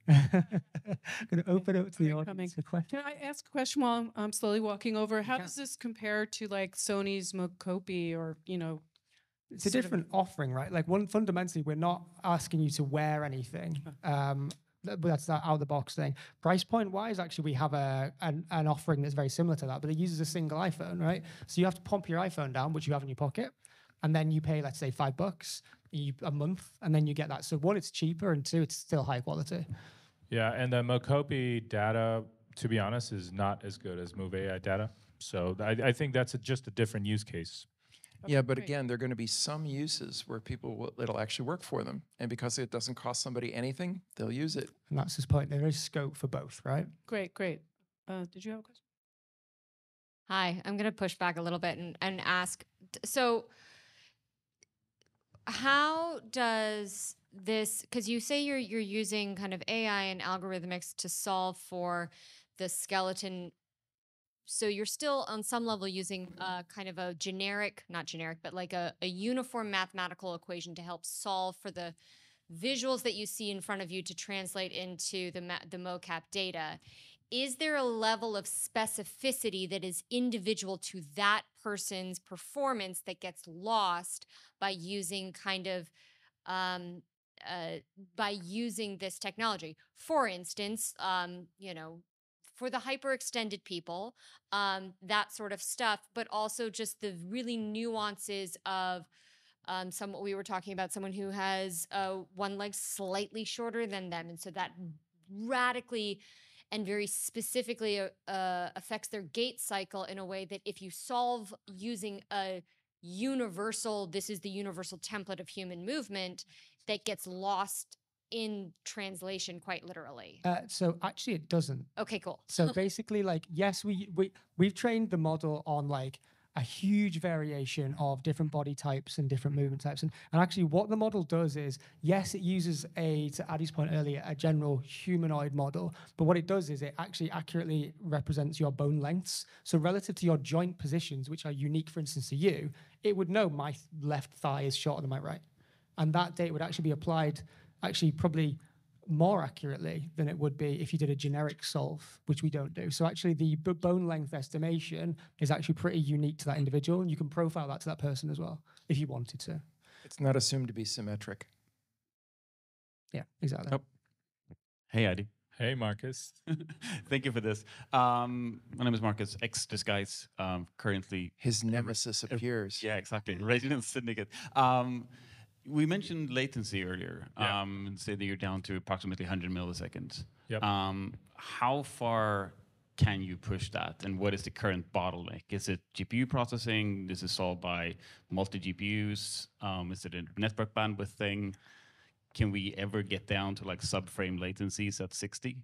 Gonna open up to the audience for questions. Can I ask a question while I'm slowly walking over? How does this compare to like Sony's Mocopi or you know? It's a different offering, right? Like, one fundamentally, we're not asking you to wear anything. Um. That's that out-of-the-box thing. Price point-wise, actually, we have a an, an offering that's very similar to that, but it uses a single iPhone, right? So you have to pump your iPhone down, which you have in your pocket, and then you pay, let's say, five bucks you, a month, and then you get that. So one, it's cheaper, and two, it's still high quality. Yeah, and the Mocopi data, to be honest, is not as good as Move dot A I data. So I, I think that's a, just a different use case. Yeah, but again, there are going to be some uses where people will, it'll actually work for them. And because it doesn't cost somebody anything, they'll use it. And that's his point. There is scope for both, right? Great, great. Uh, did you have a question? Hi, I'm going to push back a little bit and, and ask. So how does this, because you say you're, you're using kind of A I and algorithmics to solve for the skeleton. So you're still on some level using uh, kind of a generic, not generic, but like a, a uniform mathematical equation to help solve for the visuals that you see in front of you to translate into the, ma the mocap data. Is there a level of specificity that is individual to that person's performance that gets lost by using kind of, um, uh, by using this technology? For instance, um, you know, for the hyperextended people, um, that sort of stuff, but also just the really nuances of um, some, what we were talking about, someone who has uh, one leg slightly shorter than them. And so that radically and very specifically uh, uh, affects their gait cycle in a way that if you solve using a universal, this is the universal template of human movement, that gets lost in translation, quite literally. Uh, so actually it doesn't. Okay, cool. So basically, like, yes, we, we, we've trained the model on like a huge variation of different body types and different movement types. And, and actually what the model does is, yes, it uses a, to Adi's point earlier, a general humanoid model, but what it does is it actually accurately represents your bone lengths. So relative to your joint positions, which are unique, for instance, to you, it would know my left thigh is shorter than my right. And that data would actually be applied actually probably more accurately than it would be if you did a generic solve, which we don't do. So actually the b bone length estimation is actually pretty unique to that individual, and you can profile that to that person as well, if you wanted to. It's not assumed to be symmetric. Yeah, exactly. Nope. Hey, Adi. Hey, Marcus. Thank you for this. Um, my name is Marcus, ex-Disguise, um, currently... His nemesis uh, appears. Yeah, exactly. Resident Syndicate. Um, We mentioned latency earlier. Yeah. Um, and say that you're down to approximately one hundred milliseconds. Yep. Um, how far can you push that, and what is the current bottleneck? Is it G P U processing? Is it solved by multi-G P Us? Um, is it a network bandwidth thing? Can we ever get down to like subframe latencies at sixty?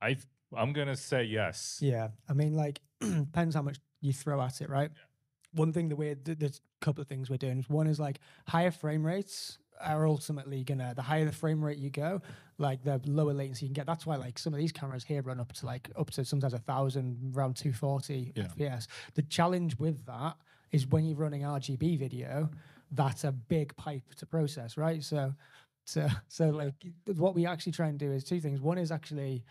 I I'm gonna say yes. Yeah, I mean, like, depends how much you throw at it, right? Yeah. One thing that we're, there's a couple of things we're doing. One is like higher frame rates are ultimately gonna, the higher the frame rate you go, like the lower latency you can get. That's why like some of these cameras here run up to like, up to sometimes a thousand, around two forty yeah. F P S. The challenge with that is when you're running R G B video, that's a big pipe to process, right? So, so, so like what we actually try and do is two things. One is actually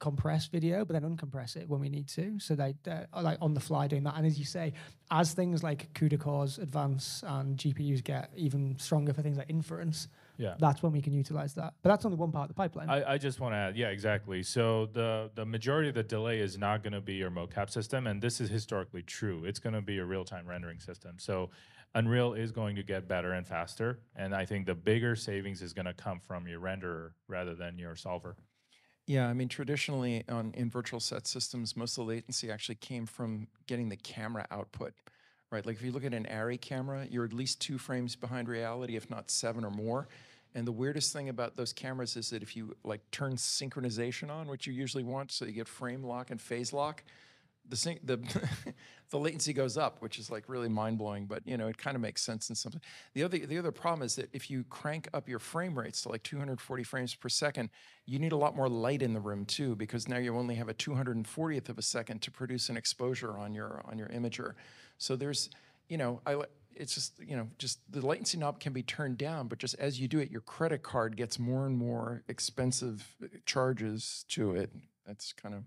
compress video, but then uncompress it when we need to. So they are like on the fly doing that. And as you say, as things like CUDA cores advance and G P Us get even stronger for things like inference, yeah, that's when we can utilize that. But that's only one part of the pipeline. I, I just want to add, yeah, exactly. So the, the majority of the delay is not going to be your mocap system, and this is historically true. It's going to be a real-time rendering system. So Unreal is going to get better and faster, and I think the bigger savings is going to come from your renderer rather than your solver. Yeah, I mean, traditionally on in virtual set systems, most of the latency actually came from getting the camera output, right? Like if you look at an Arri camera, you're at least two frames behind reality, if not seven or more. And the weirdest thing about those cameras is that if you like turn synchronization on, which you usually want, so you get frame lock and phase lock, the sync, the the latency goes up, which is like really mind blowing. But you know, it kind of makes sense in something. The other the other problem is that if you crank up your frame rates to like two hundred forty frames per second, you need a lot more light in the room too, because now you only have a two hundred fortieth of a second to produce an exposure on your on your imager. So there's, you know, I. It's just, you know, just the latency knob can be turned down, but just as you do it, your credit card gets more and more expensive charges to it. That's kind of...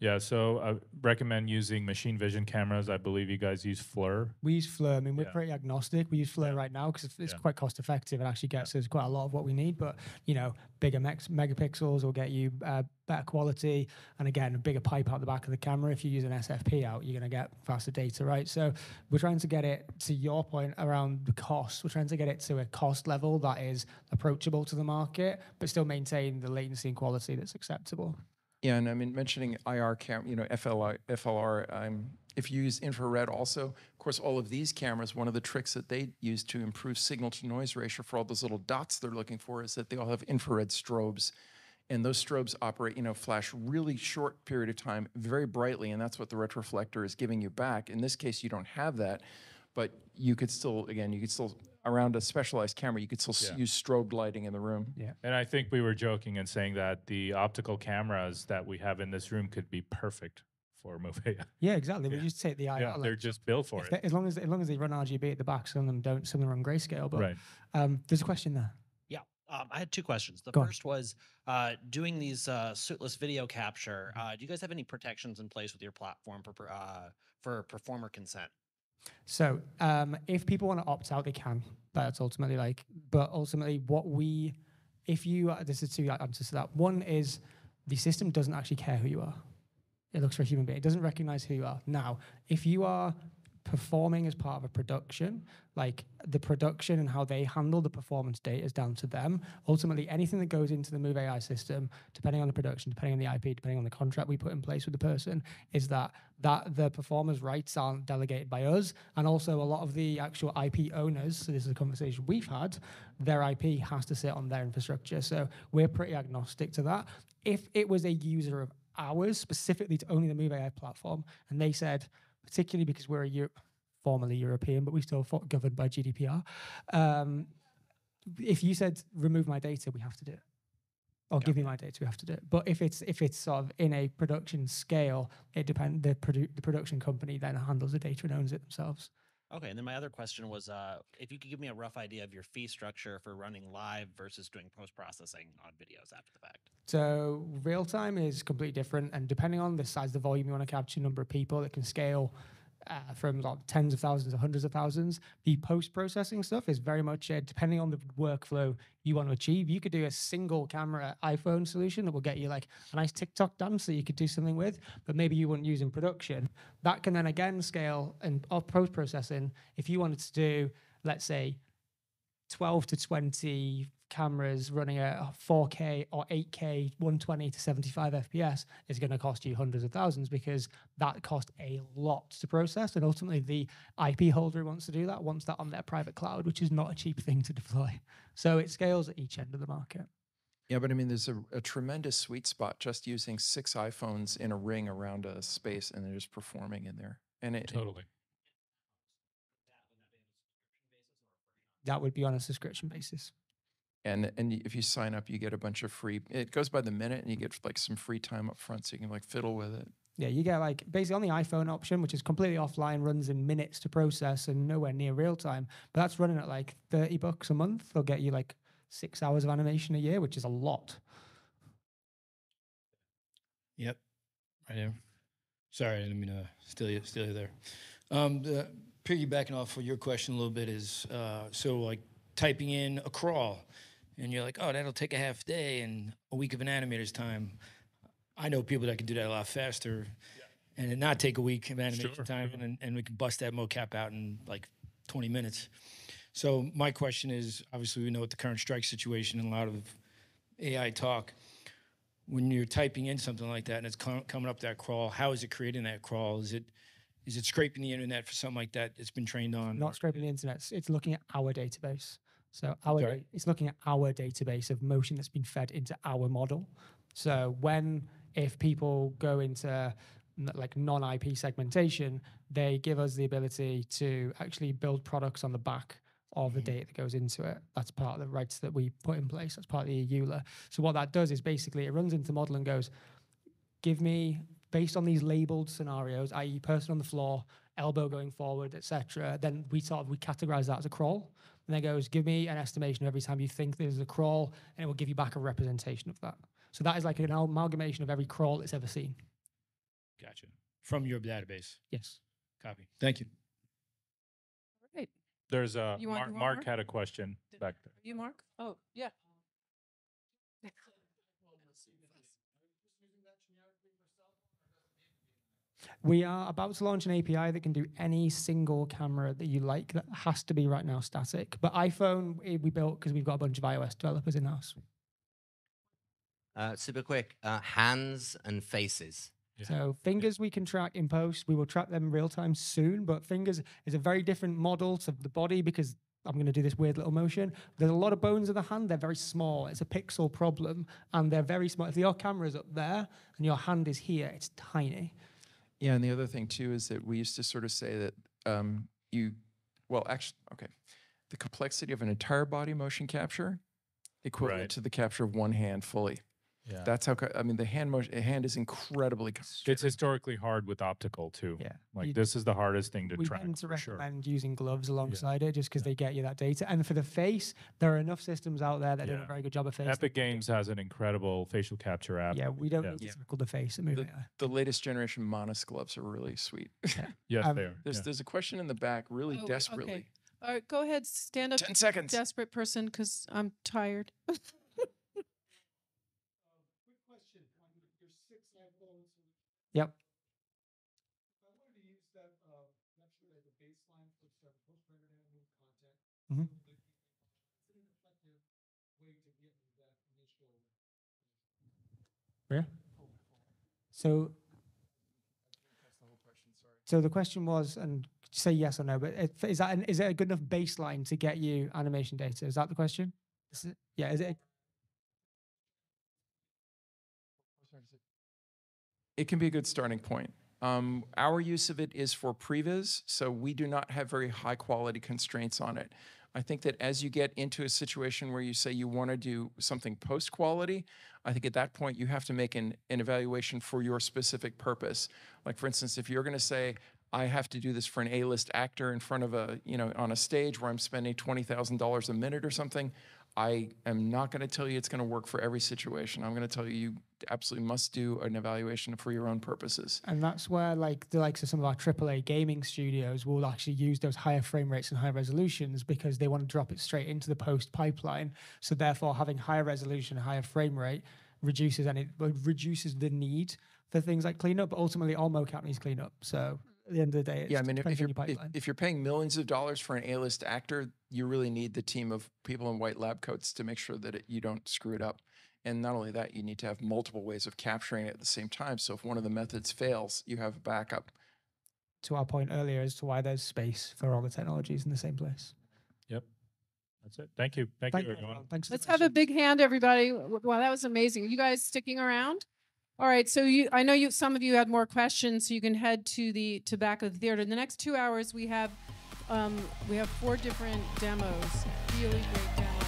Yeah, so I recommend using machine vision cameras. I believe you guys use FLIR. We use FLIR. I mean, we're yeah. pretty agnostic. We use FLIR yeah. right now because it's, it's yeah. quite cost effective. It actually gets yeah. us quite a lot of what we need, but, you know, bigger megapixels will get you uh, better quality. And again, a bigger pipe out the back of the camera. If you use an S F P out, you're going to get faster data, right? So we're trying to get it, to your point around the cost, we're trying to get it to a cost level that is approachable to the market, but still maintain the latency and quality that's acceptable. Yeah, and I mean, mentioning I R cam, you know, F L I, F L R, um, if you use infrared also, of course, all of these cameras, one of the tricks that they use to improve signal to noise ratio for all those little dots they're looking for is that they all have infrared strobes. And those strobes operate, you know, flash really short period of time, very brightly, and that's what the retroreflector is giving you back. In this case, you don't have that, but you could still, again, you could still, around a specialized camera, you could still yeah. use strobe lighting in the room. Yeah. And I think we were joking and saying that the optical cameras that we have in this room could be perfect for Move dot A I. Yeah, exactly. Yeah. We just take the I R. Yeah, they're just built for it. They, as long as as long as they run R G B at the back, some of them don't, some of them run grayscale. But right. um, there's a question there. Yeah, um, I had two questions. The Go first on. was uh, doing these uh, suitless video capture. Uh, do you guys have any protections in place with your platform for uh, for performer consent? So um, if people want to opt out, they can. That's ultimately like, but ultimately what we, if you, uh, this is two answers to that. One is the system doesn't actually care who you are. It looks for a human being. It doesn't recognize who you are. Now, if you are performing as part of a production, like the production and how they handle the performance data is down to them. Ultimately, anything that goes into the Move dot A I system, depending on the production, depending on the I P, depending on the contract we put in place with the person, is that that the performer's rights aren't delegated by us. And also a lot of the actual I P owners, so this is a conversation we've had, their I P has to sit on their infrastructure. So we're pretty agnostic to that. If it was a user of ours, specifically to only the Move dot A I platform, and they said, particularly because we're a Europe, formerly European, but we still fought governed by G D P R. Um, if you said remove my data, we have to do it, or yeah. give me my data, we have to do it. But if it's if it's sort of in a production scale, it depend the produ the production company then handles the data and owns it themselves. Okay, and then my other question was, uh, if you could give me a rough idea of your fee structure for running live versus doing post-processing on videos after the fact. So real time is completely different, and depending on the size, the volume you want to capture, number of people, it can scale uh, from like tens of thousands to hundreds of thousands. The post-processing stuff is very much uh, depending on the workflow you want to achieve. You could do a single camera iPhone solution that will get you like a nice TikTok dance that you could do something with, but maybe you wouldn't use in production. That can then again scale and post-processing. If you wanted to do, let's say, twelve to twenty cameras running at four K or eight K, one twenty to seventy-five F P S, is going to cost you hundreds of thousands, because that cost a lot to process. And ultimately the I P holder who wants to do that wants that on their private cloud, which is not a cheap thing to deploy. So it scales at each end of the market. Yeah, but I mean, there's a, a tremendous sweet spot just using six iPhones in a ring around a space, and they're just performing in there. And it totally. It, that would be on a subscription basis. And, and if you sign up, you get a bunch of free, it goes by the minute, and you get like some free time up front so you can like fiddle with it. Yeah, you get like basically on the iPhone option, which is completely offline, runs in minutes to process and nowhere near real time. But that's running at like thirty bucks a month. They'll get you like six hours of animation a year, which is a lot. Yep. Right here. Sorry, I didn't mean to steal you, steal you there. Um, the, piggybacking off of your question a little bit is, uh, so like typing in a crawl, and you're like, oh, that'll take a half day and a week of an animator's time. I know people that can do that a lot faster, yeah. and it not take a week of animation sure. time, and, and we can bust that mocap out in like twenty minutes. So my question is, obviously we know what the current strike situation and a lot of A I talk, when you're typing in something like that and it's com coming up that crawl, how is it creating that crawl? Is it is it scraping the internet for something like that it's been trained on? Not scraping the internet. It's looking at our database. So our da it's looking at our database of motion that's been fed into our model. So when, if people go into like non I P segmentation, they give us the ability to actually build products on the back of the data that goes into it. That's part of the rights that we put in place. That's part of the E U L A. So what that does is basically it runs into the model and goes, give me, based on these labeled scenarios, that is person on the floor, elbow going forward, et cetera. Then we sort of, we categorize that as a crawl. And then it goes, give me an estimation of every time you think there's a crawl, and it will give you back a representation of that. So that is like an amalgamation of every crawl that's ever seen. Gotcha. From your database? Yes. Copy. Thank you. There's a you want, Mark, you Mark had a question Did, back there. You, Mark? Oh, yeah. We are about to launch an A P I that can do any single camera that you like. That has to be right now static. But iPhone, we built because we've got a bunch of iOS developers in-house. Uh, super quick, uh, hands and faces. Yeah. So fingers we can track in post. We will track them real time soon, but fingers is a very different model to the body because I'm going to do this weird little motion. There's a lot of bones in the hand. They're very small. It's a pixel problem, and they're very small. If your camera's up there and your hand is here, it's tiny. Yeah, and the other thing, too, is that we used to sort of say that um, you, well, actually, okay, the complexity of an entire body motion capture equivalent right. to the capture of one hand fully. Yeah. That's how, I mean, the hand motion, hand is incredibly constrained. It's historically hard with optical, too. Yeah. Like, you, this is the hardest thing to we track. We tend to recommend sure. using gloves alongside yeah. it just because yeah. they get you that data. And for the face, there are enough systems out there that yeah. do a very good job of face. Epic Games has an incredible facial capture app. Yeah, we don't yeah. need to yeah. circle the face. And move the, it the latest generation Monos gloves are really sweet. Yeah. yes, um, they are. There's, yeah. there's a question in the back, really oh, desperately. Okay. All right, go ahead, stand up. Ten seconds. Desperate person, because I'm tired. Yep. I wanted to use that uh metric as a baseline for some post-rendering content. Mm-hmm. It's an effective way to get that initial. Yeah. So that's the whole question, sorry. So the question was, and say yes or no, but it, is that an, is it a good enough baseline to get you animation data? Is that the question? Is it, yeah, is it? It can be a good starting point. Um, our use of it is for previs, so we do not have very high quality constraints on it. I think that as you get into a situation where you say you want to do something post quality, I think at that point you have to make an, an evaluation for your specific purpose. Like for instance, if you're going to say, I have to do this for an A-list actor in front of a, you know, on a stage where I'm spending twenty thousand dollars a minute or something, I am not going to tell you it's going to work for every situation. I'm going to tell you you absolutely must do an evaluation for your own purposes. And that's where like the likes of some of our triple A gaming studios will actually use those higher frame rates and higher resolutions because they want to drop it straight into the post pipeline. So therefore having higher resolution, higher frame rate reduces and it reduces the need for things like cleanup, but ultimately all mocap needs cleanup. So at the end of the day, it's yeah, I mean, if, if, you're, your if, if you're paying millions of dollars for an A-list actor, you really need the team of people in white lab coats to make sure that it, you don't screw it up. And not only that, you need to have multiple ways of capturing it at the same time. So if one of the methods fails, you have a backup. To our point earlier as to why there's space for all the technologies in the same place. Yep. That's it. Thank you. Thank, Thank you, everyone. Thanks Let's have a big hand, everybody. Wow, that was amazing. You guys sticking around? All right, so you, I know you, some of you had more questions, so you can head to the to back of the theater. In the next two hours, we have um, we have four different demos, really great demos.